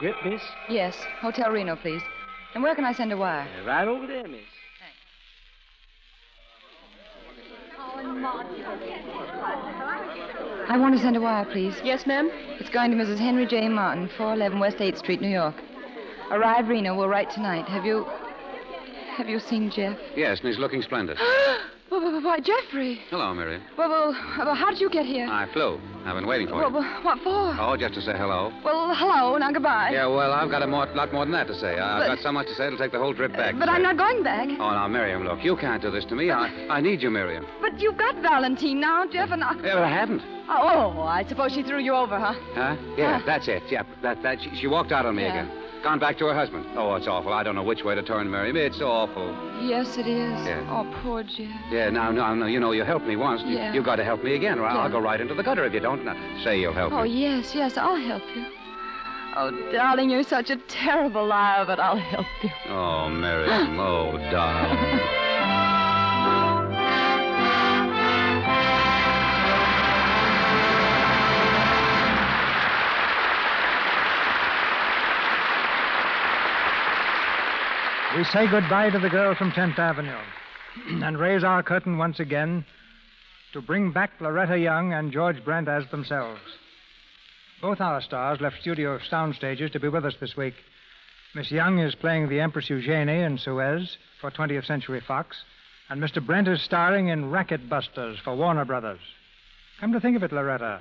Grip, miss? Yes. Hotel Reno, please. And where can I send a wire? Yeah, right over there, miss. Thanks. I want to send a wire, please. Yes, ma'am? It's going to Missus Henry J. Martin, four eleven West eighth Street, New York. Arrive Reno. We'll write tonight. Have you... Have you seen Jeff? Yes, and he's looking splendid. Well, why, Jeffrey. Hello, Miriam. Well, well, well, how did you get here? I flew. I've been waiting for well, you. Well, what for? Oh, just to say hello. Well, hello, now goodbye. Yeah, well, I've got a more, lot more than that to say. I've but, got so much to say, it'll take the whole trip back. Uh, but I'm not going back. Oh, now, Miriam, look, you can't do this to me. But, I, I need you, Miriam. But you've got Valentine now, Jeff, and I... Yeah, but I haven't. Oh, I suppose she threw you over, huh? Huh? Yeah, uh, that's it, yeah. That, that, she, she walked out on me yeah. again. Gone back to her husband. Oh, it's awful. I don't know which way to turn, Miriam. It's awful. Yes, it is. Yeah. Oh, poor Jeff. Yeah, now, now, now, you know, you helped me once. Yeah. You, you've got to help me again, or yeah. I'll go right into the gutter if you don't. Now, say you'll help me. Oh, you. yes, yes, I'll help you. Oh, darling, you're such a terrible liar, but I'll help you. Oh, Miriam, oh, darling. We say goodbye to the girls from tenth Avenue and raise our curtain once again to bring back Loretta Young and George Brent as themselves. Both our stars left studio sound stages to be with us this week. Miss Young is playing the Empress Eugenie in Suez for twentieth Century Fox, and Mister Brent is starring in Racket Busters for Warner Brothers. Come to think of it, Loretta,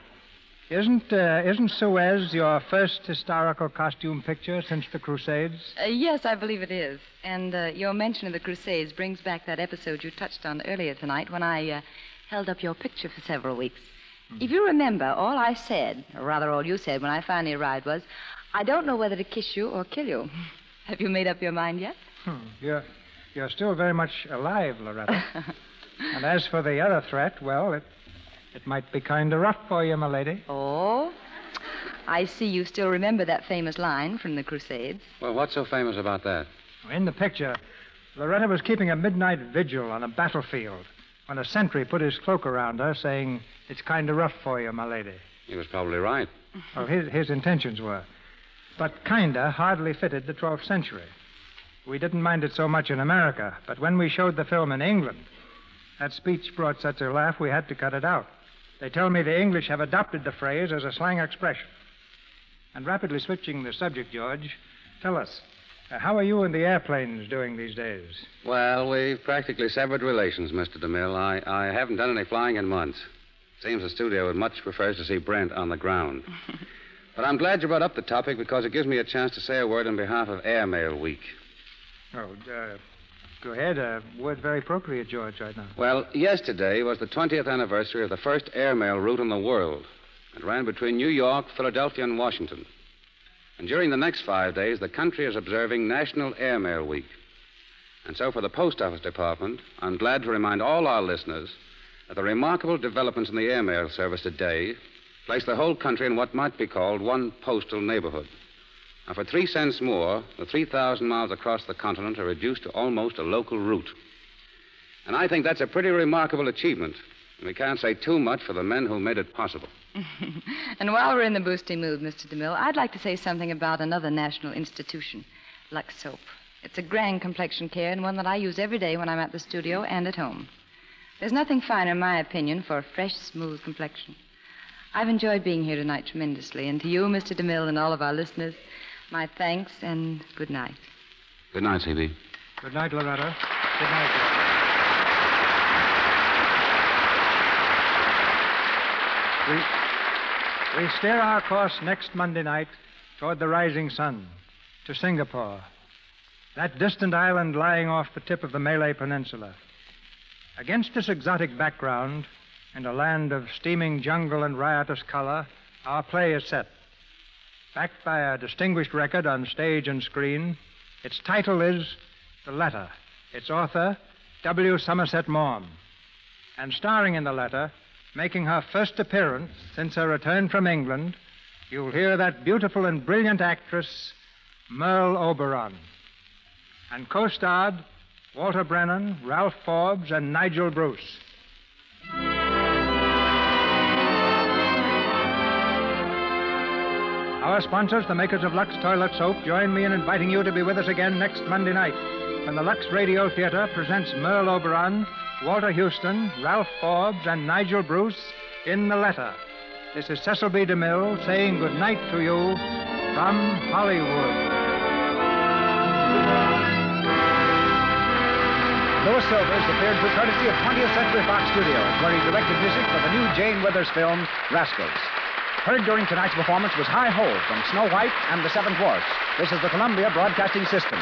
Isn't uh, isn't Suez your first historical costume picture since the Crusades? Uh, yes, I believe it is. And uh, your mention of the Crusades brings back that episode you touched on earlier tonight when I uh, held up your picture for several weeks. Mm-hmm. If you remember, all I said, or rather all you said when I finally arrived was, I don't know whether to kiss you or kill you. Have you made up your mind yet? Hmm. You're, you're still very much alive, Loretta. And as for the other threat, well, it... It might be kind of rough for you, my lady. Oh, I see you still remember that famous line from the Crusades. Well, what's so famous about that? In the picture, Loretta was keeping a midnight vigil on a battlefield when a sentry put his cloak around her, saying, "It's kind of rough for you, my lady." He was probably right. Well, his, his intentions were. But kinda hardly fitted the twelfth century. We didn't mind it so much in America, but when we showed the film in England, that speech brought such a laugh we had to cut it out. They tell me the English have adopted the phrase as a slang expression. And rapidly switching the subject, George, tell us, uh, how are you and the airplanes doing these days? Well, we've practically severed relations, Mister DeMille. I, I haven't done any flying in months. Seems the studio would much prefers to see Brent on the ground. But I'm glad you brought up the topic because it gives me a chance to say a word on behalf of Airmail Week. Oh, uh... Go ahead. A word very appropriate, George, right now. Well, yesterday was the twentieth anniversary of the first airmail route in the world. It ran between New York, Philadelphia, and Washington. And during the next five days, the country is observing National Airmail Week. And so for the Post Office Department, I'm glad to remind all our listeners that the remarkable developments in the airmail service today place the whole country in what might be called one postal neighborhood. Now, for three cents more, the three thousand miles across the continent are reduced to almost a local route. And I think that's a pretty remarkable achievement. And we can't say too much for the men who made it possible. And while we're in the boosty mood, Mister DeMille, I'd like to say something about another national institution, Lux Soap. It's a grand complexion care and one that I use every day when I'm at the studio and at home. There's nothing finer, in my opinion, for a fresh, smooth complexion. I've enjoyed being here tonight tremendously. And to you, Mister DeMille, and all of our listeners, my thanks and good night. Good night, C B. Good night, Loretta. Good night, Loretta. We, we steer our course next Monday night toward the rising sun, to Singapore, that distant island lying off the tip of the Malay Peninsula. Against this exotic background, in a land of steaming jungle and riotous color, our play is set. Backed by a distinguished record on stage and screen, its title is The Letter. Its author, W. Somerset Maugham. And starring in The Letter, making her first appearance since her return from England, you'll hear that beautiful and brilliant actress, Merle Oberon. And co-starred Walter Brennan, Ralph Forbes, and Nigel Bruce. Our sponsors, the makers of Lux Toilet Soap, join me in inviting you to be with us again next Monday night when the Lux Radio Theater presents Merle Oberon, Walter Houston, Ralph Forbes, and Nigel Bruce in The Letter. This is Cecil B. DeMille saying good night to you from Hollywood. Louis Silvers appeared through courtesy of twentieth century fox Studios, where he directed music for the new Jane Withers film, Rascals. Heard during tonight's performance was High Ho from Snow White and the Seven Dwarfs. This is the Columbia Broadcasting System.